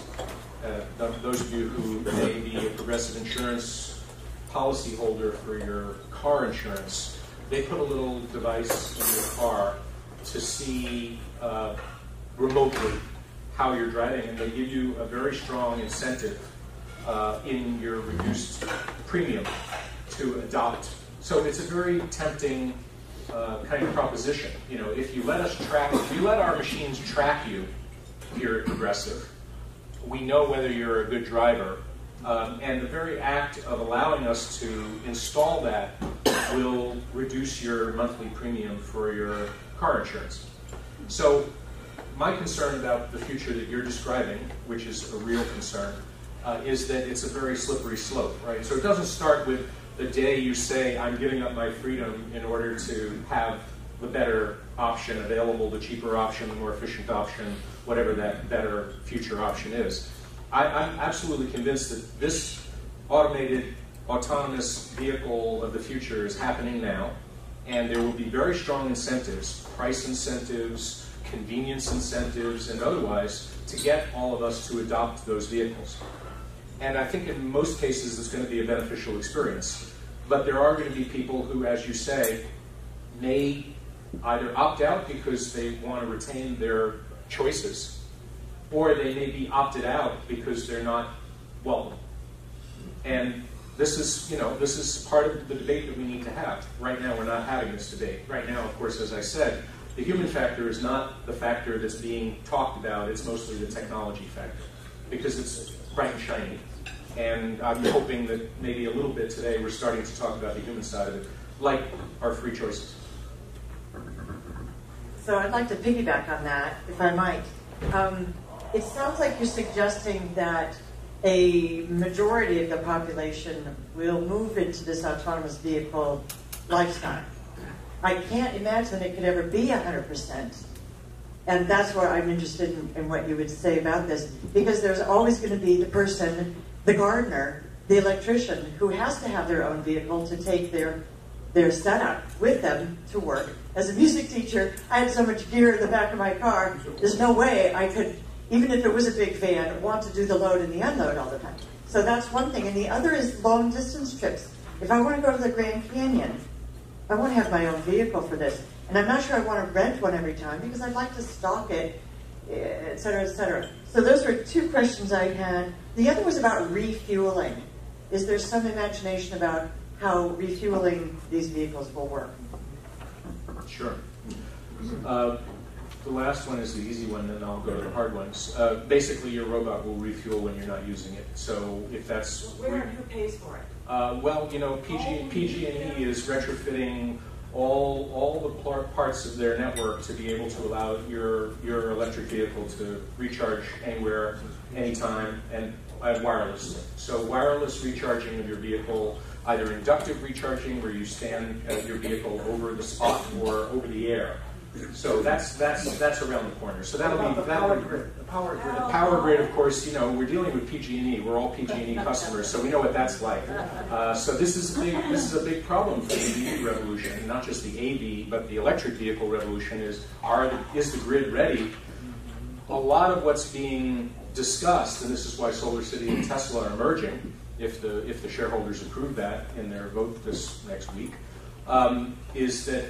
Uh, th those of you who may be a progressive insurance policyholder for your car insurance, they put a little device in your car to see uh, remotely how you're driving, and they give you a very strong incentive uh, in your reduced premium to adopt. So it's a very tempting uh, kind of proposition. You know, if you let us track, if you let our machines track you here at Progressive, we know whether you're a good driver. Um, and the very act of allowing us to install that will reduce your monthly premium for your car insurance. So my concern about the future that you're describing, which is a real concern, uh, is that it's a very slippery slope, right? So it doesn't start with the day you say, I'm giving up my freedom in order to have the better option available, the cheaper option, the more efficient option, whatever that better future option is. I, I'm absolutely convinced that this automated, autonomous vehicle of the future is happening now, and there will be very strong incentives, price incentives, convenience incentives, and otherwise, to get all of us to adopt those vehicles. And I think in most cases it's going to be a beneficial experience. But there are going to be people who, as you say, may either opt out because they want to retain their choices, or they may be opted out because they're not welcome. And this is, you know, this is part of the debate that we need to have. Right now, we're not having this debate. Right now, of course, as I said, the human factor is not the factor that's being talked about. It's mostly the technology factor, because it's bright and shiny. And I'm hoping that maybe a little bit today we're starting to talk about the human side of it, like our free choices. So I'd like to piggyback on that, if I might. Um, It sounds like you're suggesting that a majority of the population will move into this autonomous vehicle lifestyle. I can't imagine it could ever be one hundred percent. And that's where I'm interested in, in what you would say about this, because there's always going to be the person, the gardener, the electrician, who has to have their own vehicle to take their, their setup with them to work. As a music teacher, I had so much gear in the back of my car, there's no way I could, even if it was a big van, want to do the load and the unload all the time. So that's one thing. And the other is long distance trips. If I want to go to the Grand Canyon, I want to have my own vehicle for this. And I'm not sure I want to rent one every time because I'd like to stock it, et cetera, et cetera. So those were two questions I had. The other was about refueling. Is there some imagination about how refueling these vehicles will work? Sure. Uh, the last one is the easy one, and I'll go to the hard ones. Uh, basically, your robot will refuel when you're not using it. So if that's... Well, where and who pays for it? Uh, well, you know, P G and E is retrofitting all all the parts of their network to be able to allow your your electric vehicle to recharge anywhere, anytime, and uh, wirelessly. So wireless recharging of your vehicle, either inductive recharging, where you stand uh, your vehicle over the spot, or over the air. So that's that's that's around the corner. So that'll be the power grid. The power grid. The power grid, of course, you know, we're dealing with P G and E. We're all P G and E customers, so we know what that's like. Uh, so this is a big, this is a big problem for the E V revolution, not just the A V, but the electric vehicle revolution. Is are the, is the grid ready? A lot of what's being discussed, and this is why SolarCity and Tesla are merging, if the if the shareholders approve that in their vote this next week, um, is that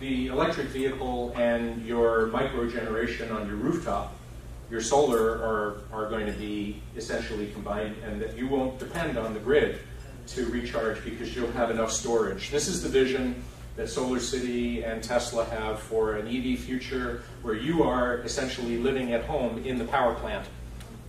the electric vehicle and your microgeneration on your rooftop, your solar, are, are going to be essentially combined, and that you won't depend on the grid to recharge because you'll have enough storage. This is the vision that SolarCity and Tesla have for an E V future where you are essentially living at home in the power plant.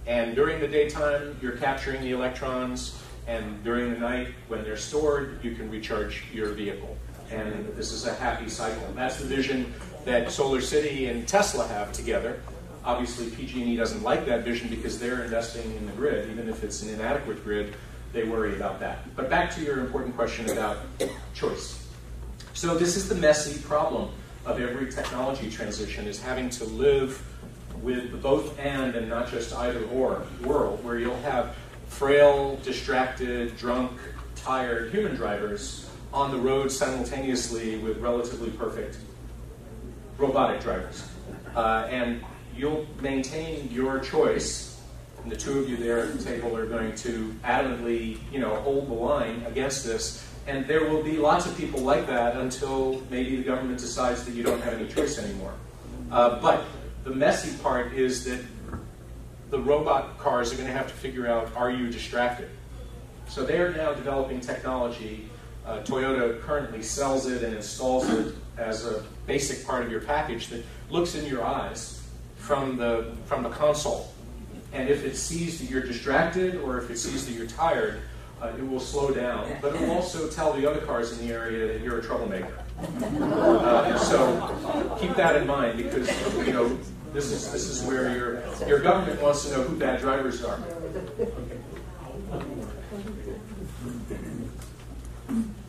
And during the daytime, you're capturing the electrons, and during the night, when they're stored, you can recharge your vehicle. And this is a happy cycle. And that's the vision that SolarCity and Tesla have together. Obviously, P G and E doesn't like that vision because they're investing in the grid. Even if it's an inadequate grid, they worry about that. But back to your important question about choice. So this is the messy problem of every technology transition, is having to live with the both and and not just either or world, where you'll have frail, distracted, drunk, tired human drivers on the road simultaneously with relatively perfect robotic drivers. Uh, and you'll maintain your choice, and the two of you there at the table are going to adamantly, you know, hold the line against this, and there will be lots of people like that until maybe the government decides that you don't have any choice anymore. Uh, but the messy part is that the robot cars are going to have to figure out, are you distracted? So they're now developing technology. Uh, Toyota currently sells it and installs it as a basic part of your package that looks in your eyes from the, from the console. And if it sees that you're distracted or if it sees that you're tired, uh, it will slow down. But it will also tell the other cars in the area that you're a troublemaker. Uh, so keep that in mind, because, you know, this is, this is where your, your government wants to know who bad drivers are.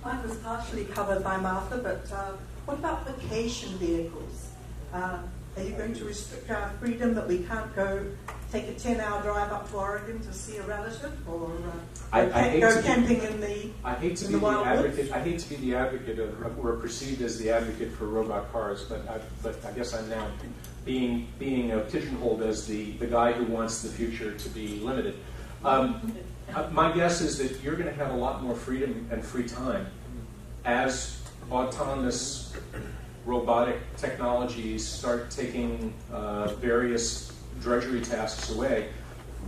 Mine was partially covered by Martha, but uh, what about vacation vehicles? Uh, are you going to restrict our freedom that we can't go take a ten-hour drive up to Oregon to see a relative, or uh, I, I hate go to camping be, in the I hate to be the, the advocate. I hate to be the advocate of, or perceived as the advocate for robot cars, but I, but I guess I'm now being being pigeonholed as the the guy who wants the future to be limited. Um, My guess is that you're going to have a lot more freedom and free time as autonomous robotic technologies start taking uh, various drudgery tasks away.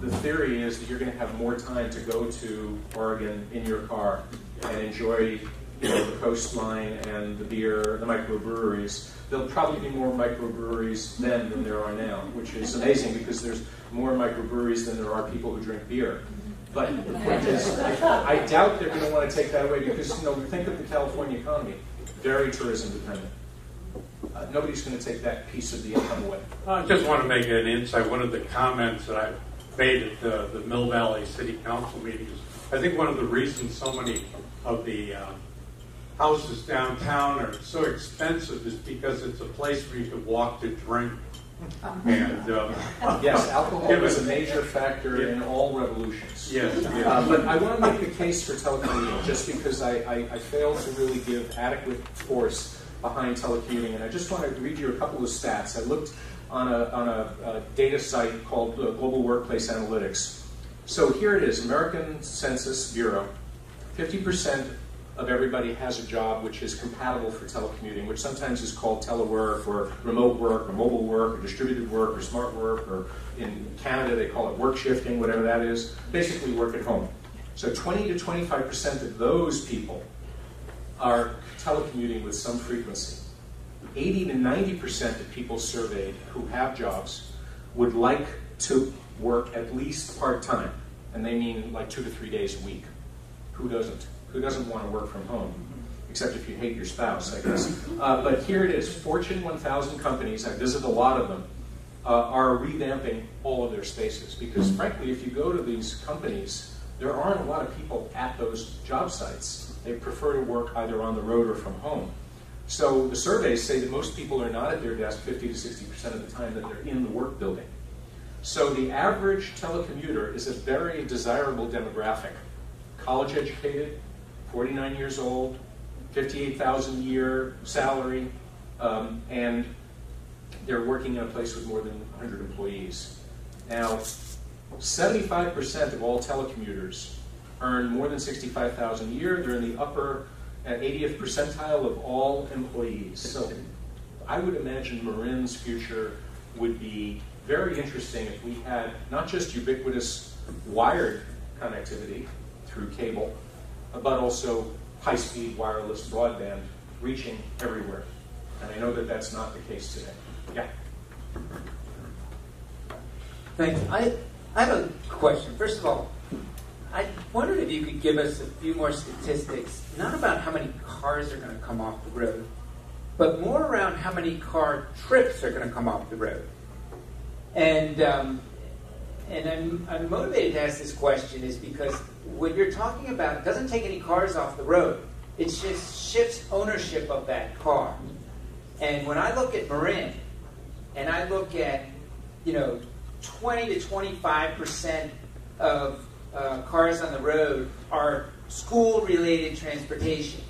The theory is that you're going to have more time to go to Oregon in your car and enjoy, you know, the coastline and the beer, the microbreweries. There'll probably be more microbreweries then than there are now, which is amazing because there's more microbreweries than there are people who drink beer. But the point is, I, I doubt they're going to want to take that away because, you know, think of the California economy, very tourism dependent. Uh, nobody's going to take that piece of the income away. I just want to make an insight. One of the comments that I made at the, the Mill Valley City Council meetings, I think one of the reasons so many of the uh, houses downtown are so expensive is because it's a place where you can walk to drink. And, um, yes, alcohol is a major factor yeah. in all revolutions. Yes, yeah. uh, but I want to make the case for telecommuting, just because I, I, I fail to really give adequate force behind telecommuting. And I just want to read you a couple of stats. I looked on a, on a, a data site called uh, Global Workplace Analytics. So here it is, American Census Bureau. fifty percent of everybody has a job which is compatible for telecommuting, which sometimes is called telework or remote work or mobile work or distributed work or smart work, or in Canada they call it work shifting, whatever that is, basically work at home. So twenty to twenty-five percent of those people are telecommuting with some frequency. eighty to ninety percent of people surveyed who have jobs would like to work at least part-time, and they mean like two to three days a week. Who doesn't? Who doesn't want to work from home? Except if you hate your spouse, I guess. Uh, but here it is, Fortune one thousand companies, I visit a lot of them, uh, are revamping all of their spaces. Because frankly, if you go to these companies, there aren't a lot of people at those job sites. They prefer to work either on the road or from home. So the surveys say that most people are not at their desk fifty to sixty percent of the time that they're in the work building. So the average telecommuter is a very desirable demographic. College educated, forty-nine years old, fifty-eight thousand a year salary, um, and they're working in a place with more than one hundred employees. Now, seventy-five percent of all telecommuters earn more than sixty-five thousand a year. They're in the upper eightieth percentile of all employees. So I would imagine Marin's future would be very interesting if we had not just ubiquitous wired connectivity, through cable, but also high-speed wireless broadband reaching everywhere. And I know that that's not the case today. Yeah. Thanks. I, I have a question. First of all, I wondered if you could give us a few more statistics, not about how many cars are going to come off the road, but more around how many car trips are going to come off the road. And um, and I'm, I'm motivated to ask this question is because what you're talking about doesn't take any cars off the road. It just shifts ownership of that car. And when I look at Marin, and I look at, you know, twenty to twenty-five percent of uh, cars on the road are school-related transportation.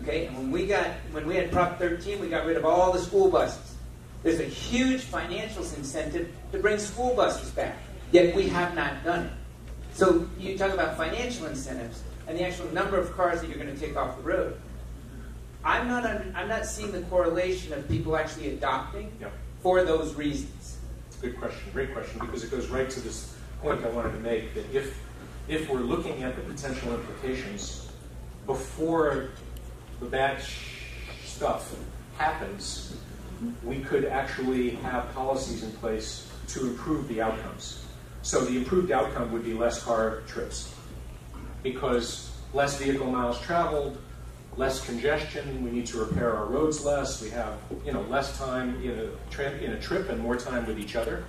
Okay, and when we got when we had Prop thirteen, we got rid of all the school buses. There's a huge financial incentive to bring school buses back. Yet we have not done it. So you talk about financial incentives and the actual number of cars that you're going to take off the road. I'm not, I'm not seeing the correlation of people actually adopting yeah. for those reasons. Good question, great question, because it goes right to this point I wanted to make, that if, if we're looking at the potential implications before the bad stuff happens, we could actually have policies in place to improve the outcomes. So the improved outcome would be less car trips, because less vehicle miles traveled, less congestion, we need to repair our roads less, we have you know, less time in a, in a trip and more time with each other,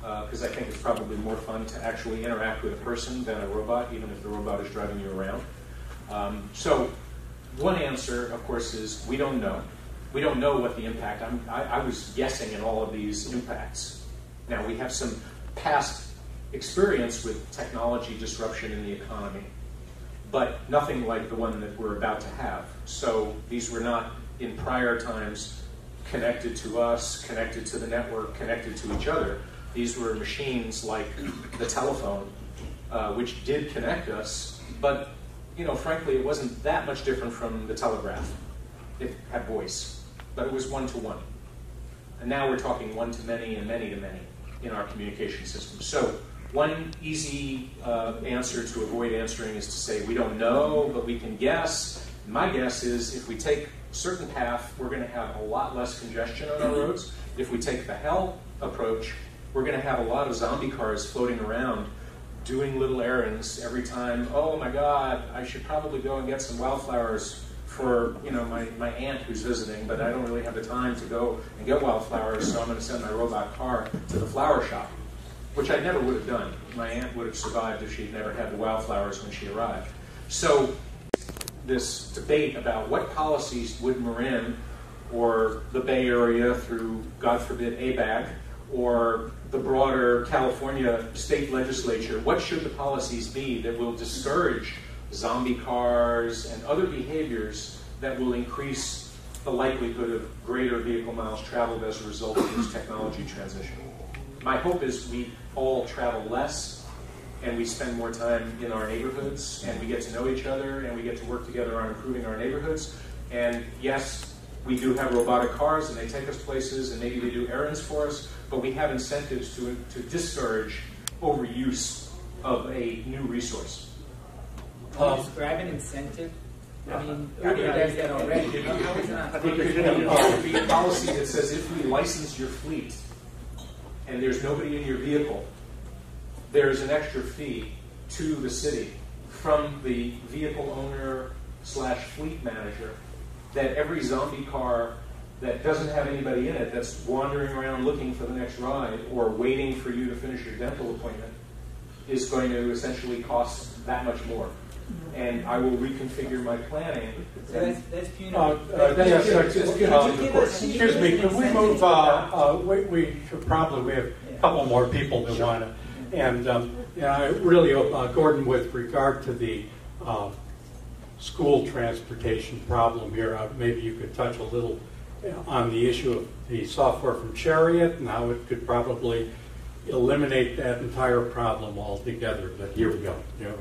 because uh, I think it's probably more fun to actually interact with a person than a robot, even if the robot is driving you around. Um, so one answer, of course, is we don't know. We don't know what the impact, I'm, I, I was guessing at all of these impacts. Now we have some past experience with technology disruption in the economy, but nothing like the one that we're about to have. So these were not, in prior times, connected to us, connected to the network, connected to each other. These were machines like the telephone, uh, which did connect us, but you know, frankly, it wasn't that much different from the telegraph. It had voice, but it was one-to-one. And now we're talking one-to-many and many-to-many in our communication system. So one easy uh, answer to avoid answering is to say we don't know, but we can guess. My guess is if we take a certain path, we're going to have a lot less congestion on our roads. If we take the hell approach, we're going to have a lot of zombie cars floating around doing little errands every time. Oh my God, I should probably go and get some wildflowers for you know my, my aunt who's visiting, but I don't really have the time to go and get wildflowers, so I'm going to send my robot car to the flower shop, which I never would have done. My aunt would have survived if she'd never had the wildflowers when she arrived. So this debate about what policies would Marin or the Bay Area through, God forbid, A B A C, or the broader California state legislature, what should the policies be that will discourage zombie cars and other behaviors that will increase the likelihood of greater vehicle miles traveled as a result of this technology transition? My hope is we all travel less and we spend more time in our neighborhoods, and we get to know each other, and we get to work together on improving our neighborhoods. And yes, we do have robotic cars, and they take us places, and maybe they do errands for us, but we have incentives to, to discourage overuse of a new resource. Can you describe an incentive? I mean, Uber does that already. How is that? It could be a policy that says if we license your fleet and there's nobody in your vehicle, there's an extra fee to the city from the vehicle owner slash fleet manager that every zombie car that doesn't have anybody in it that's wandering around looking for the next ride or waiting for you to finish your dental appointment is going to essentially cost that much more. And I will reconfigure my planning. So that's, that's punitive. Uh, uh, that's yes, punitive. That's punitive. Um, us, excuse me, can we move, uh, uh, we, we should probably, we have a couple more people that sure. want to. And um, you know, I really, uh, Gordon, with regard to the uh, school transportation problem here, uh, maybe you could touch a little on the issue of the software from Chariot and how it could probably eliminate that entire problem altogether. But here we go. Yeah.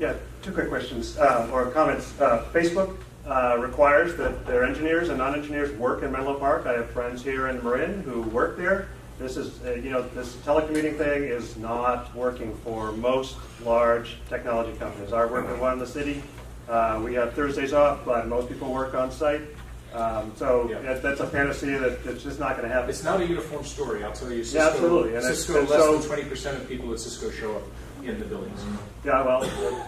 Yeah, two quick questions uh, or comments. Uh, Facebook uh, requires that their engineers and non-engineers work in Menlo Park. I have friends here in Marin who work there. This is, uh, you know, this telecommuting thing is not working for most large technology companies. I work in one in the city. Uh, we have Thursdays off, but most people work on site. Um, so yeah. that, that's a fantasy that it's just not going to happen. It's not a uniform story, I'll tell you. Cisco, yeah, absolutely. And Cisco, and less so, than twenty percent of people at Cisco show up in the buildings. Yeah, well,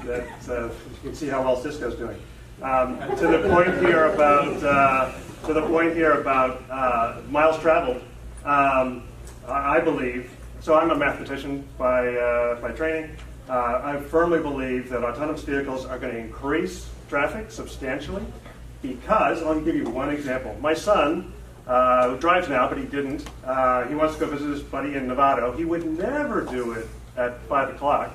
that's, uh, you can see how well Cisco's doing. Um, to the point here about uh, to the point here about uh, miles traveled, um, I believe. So I'm a mathematician by uh, by training. Uh, I firmly believe that autonomous vehicles are going to increase traffic substantially because I'll give you one example. My son, uh, who drives now, but he didn't. Uh, he wants to go visit his buddy in Novato. He would never do it at five o'clock.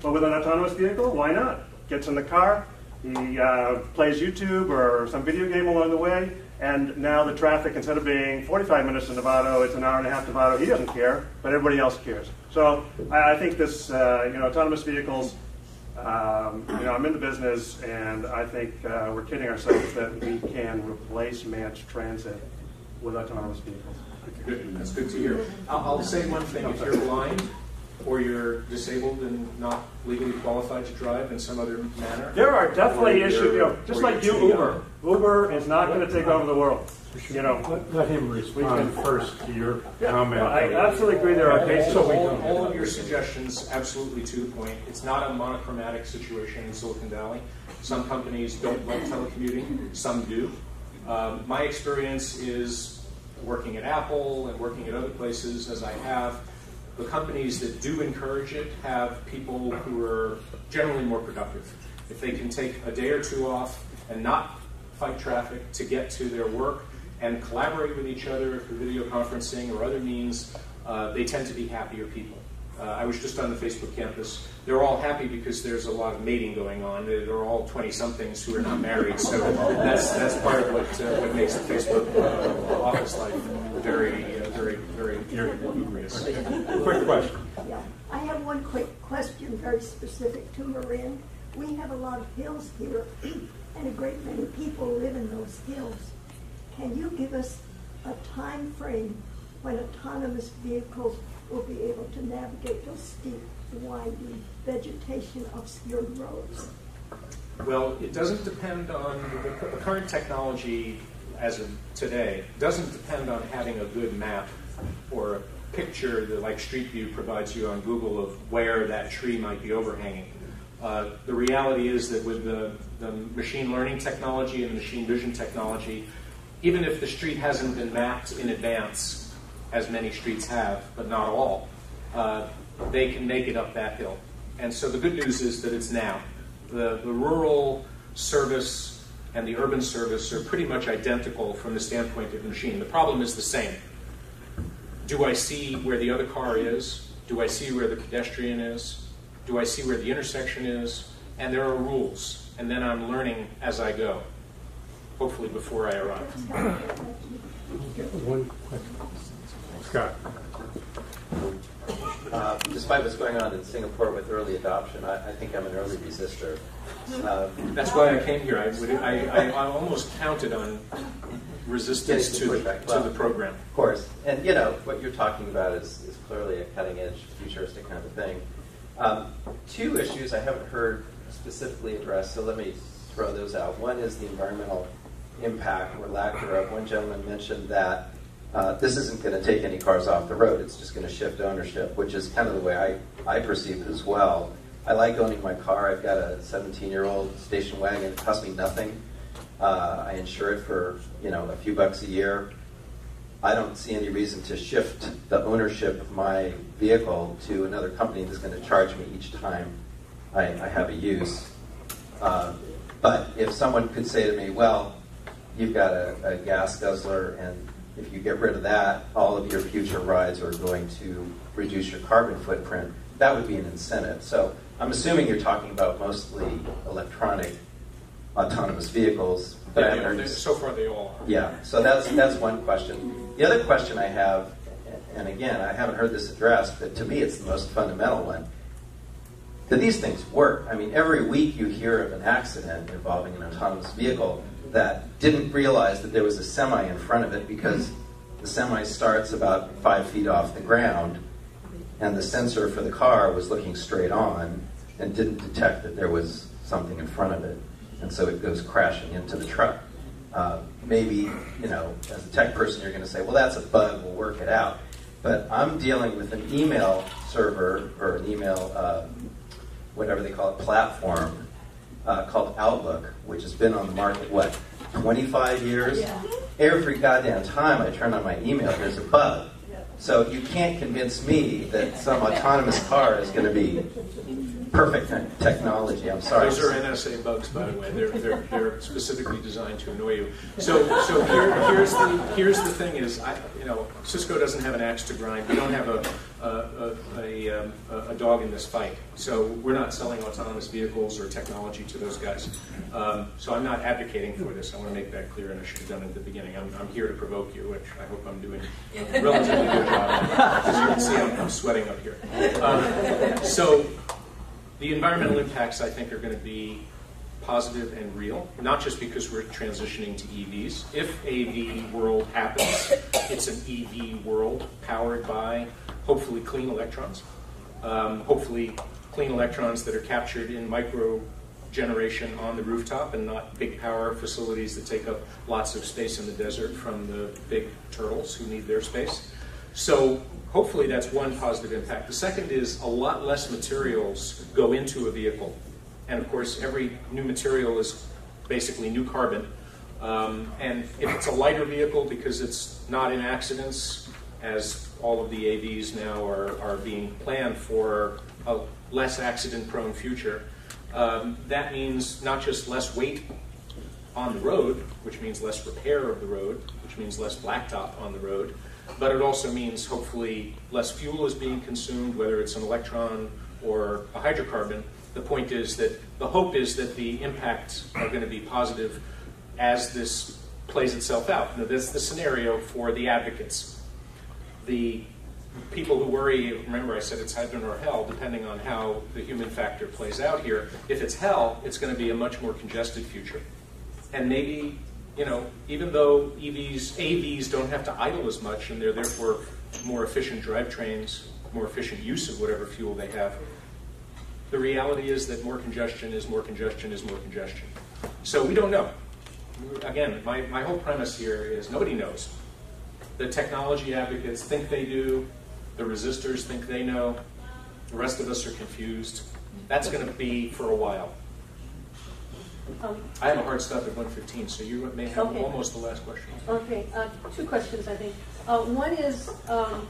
But with an autonomous vehicle, why not? Gets in the car, he uh, plays YouTube or some video game along the way, and now the traffic, instead of being forty-five minutes in Novato, it's an hour and a half in Novato. He doesn't care, but everybody else cares. So I think this, uh, you know, autonomous vehicles, um, you know, I'm in the business, and I think uh, we're kidding ourselves that we can replace mass transit with autonomous vehicles. Good. That's good to hear. I'll, I'll say one thing, if you're blind, or you're disabled and not legally qualified to drive in some other manner. There are definitely issues, you know, just like you, Uber. Uber is not going to take over the world. You know, let, let him respond first to your yeah, comment. No, I absolutely agree there are cases. So all, all of your suggestions, absolutely to the point. It's not a monochromatic situation in Silicon Valley. Some companies don't like telecommuting, some do. Um, my experience is working at Apple and working at other places as I have. The companies that do encourage it have people who are generally more productive. If they can take a day or two off and not fight traffic to get to their work and collaborate with each other through video conferencing or other means, uh, they tend to be happier people. Uh, I was just on the Facebook campus. They're all happy because there's a lot of mating going on. They're all twenty-somethings who are not married, so that's, that's part of what, uh, what makes the Facebook uh, office life very, uh, very, very curious. Quick question. Yeah, I have one quick question very specific to Marin. We have a lot of hills here, and a great many people live in those hills. Can you give us a time frame when autonomous vehicles will be able to navigate those steep, winding, vegetation-obscured roads? Well, it doesn't depend on the, the current technology as of today. Doesn't depend on having a good map or a picture that, like Street View provides you on Google, of where that tree might be overhanging. Uh, the reality is that with the, the machine learning technology and the machine vision technology, even if the street hasn't been mapped in advance, as many streets have, but not all, uh, they can make it up that hill. And so the good news is that it's now. The, the rural service and the urban service are pretty much identical from the standpoint of the machine. The problem is the same. Do I see where the other car is? Do I see where the pedestrian is? Do I see where the intersection is? And there are rules. And then I'm learning as I go, hopefully before I arrive. One question. Scott. Uh, despite what's going on in Singapore with early adoption, I, I think I'm an early resistor. Uh, That's why I came here. I, would, I, I, I almost counted on resistance to, to, the, to the program. Of course. And, you know, what you're talking about is, is clearly a cutting-edge, futuristic kind of thing. Um, two issues I haven't heard specifically addressed, so let me throw those out. One is the environmental impact or lack thereof. One gentleman mentioned that uh, this isn't going to take any cars off the road. It's just going to shift ownership, which is kind of the way I, I perceive it as well. I like owning my car. I've got a seventeen-year-old station wagon. It costs me nothing. Uh, I insure it for, you know, a few bucks a year. I don't see any reason to shift the ownership of my vehicle to another company that's going to charge me each time I, I have a use. Uh, but if someone could say to me, well, you've got a, a gas guzzler, and if you get rid of that, all of your future rides are going to reduce your carbon footprint, that would be an incentive. So I'm assuming you're talking about mostly electronic autonomous vehicles. But yeah, I haven't heard, so far they all are. Yeah, so that's, that's one question. The other question I have, and again, I haven't heard this addressed, but to me it's the most fundamental one. Do these things work? I mean, every week you hear of an accident involving an autonomous vehicle that didn't realize that there was a semi in front of it because the semi starts about five feet off the ground and the sensor for the car was looking straight on and didn't detect that there was something in front of it. And so it goes crashing into the truck. Uh, maybe, you know, as a tech person, you're going to say, well, that's a bug, we'll work it out. But I'm dealing with an email server or an email, uh, whatever they call it, platform uh, called Outlook, which has been on the market, what, twenty-five years? Yeah. Every goddamn time I turn on my email, there's a bug. So you can't convince me that some autonomous car is going to be perfect technology. I'm sorry. Those are N S A bugs, by the way. They're, they're, they're specifically designed to annoy you. So, so here, here's the here's the thing is, I, you know, Cisco doesn't have an axe to grind. We don't have a a, a, a, a dog in this fight. So we're not selling autonomous vehicles or technology to those guys. Um, so I'm not advocating for this. I want to make that clear, and I should have done it at the beginning. I'm, I'm here to provoke you, which I hope I'm doing a relatively good job. As you can see, I'm, I'm sweating up here. Um, so. The environmental impacts, I think, are going to be positive and real, not just because we're transitioning to E Vs. If A V world happens, it's an E V world powered by, hopefully, clean electrons. Um, hopefully, clean electrons that are captured in micro generation on the rooftop and not big power facilities that take up lots of space in the desert from the big turtles who need their space. So hopefully that's one positive impact. The second is a lot less materials go into a vehicle. And of course, every new material is basically new carbon. Um, and if it's a lighter vehicle because it's not in accidents, as all of the A Vs now are, are being planned for a less accident-prone future, um, that means not just less weight on the road, which means less repair of the road, which means less blacktop on the road, but it also means, hopefully, less fuel is being consumed, whether it's an electron or a hydrocarbon. The point is that the hope is that the impacts are going to be positive as this plays itself out. Now, that's the scenario for the advocates. The people who worry, remember I said it's heaven or hell, depending on how the human factor plays out here. If it's hell, it's going to be a much more congested future. And maybe, you know, even though E Vs, A Vs don't have to idle as much and they're therefore more efficient drivetrains, more efficient use of whatever fuel they have, the reality is that more congestion is more congestion is more congestion. So we don't know. Again, my, my whole premise here is nobody knows. The technology advocates think they do. The resistors think they know. The rest of us are confused. That's going to be for a while. Um, I have a hard stop at one fifteen, so you may have okay. almost the last question. Okay, uh, two questions, I think. Uh, one is, um,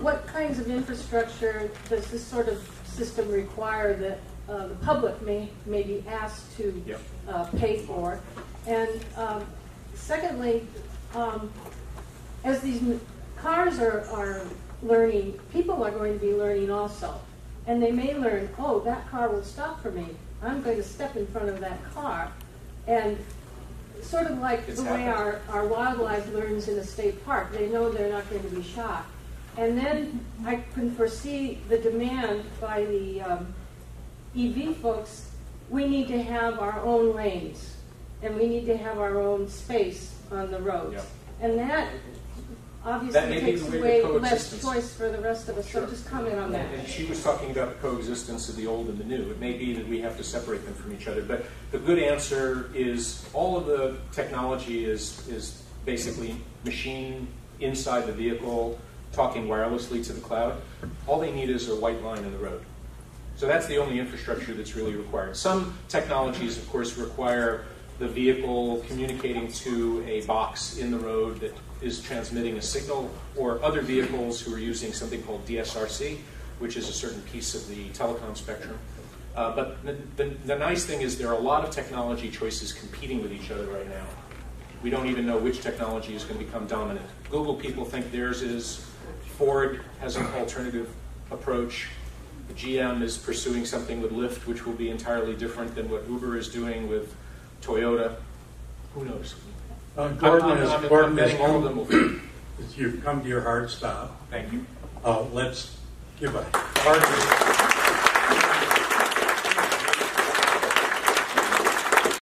what kinds of infrastructure does this sort of system require that uh, the public may, may be asked to yep. uh, pay for? And um, secondly, um, as these cars are, are learning, people are going to be learning also. And they may learn, oh, that car will stop for me. I'm going to step in front of that car. And sort of like it's the happened. way our, our wildlife learns in a state park, they know they're not going to be shot. And then I can foresee the demand by the um, E V folks. We need to have our own lanes, and we need to have our own space on the roads. Yep. And that obviously that takes away less choice for the rest of us. Sure. So just comment on that. And she was talking about the coexistence of the old and the new. It may be that we have to separate them from each other. But the good answer is all of the technology is, is basically machine inside the vehicle, talking wirelessly to the cloud. All they need is a white line in the road. So that's the only infrastructure that's really required. Some technologies, of course, require the vehicle communicating to a box in the road that is transmitting a signal, or other vehicles who are using something called D S R C, which is a certain piece of the telecom spectrum. Uh, but the, the, the nice thing is there are a lot of technology choices competing with each other right now. We don't even know which technology is going to become dominant. Google people think theirs is. Ford has an alternative approach. G M is pursuing something with Lyft, which will be entirely different than what Uber is doing with Toyota. Who knows? Uh, Gordon, I'm, I'm, I'm, Gordon I'm betting all of them will be. You've come to your hard stop. Thank you. Uh, let's give a hearty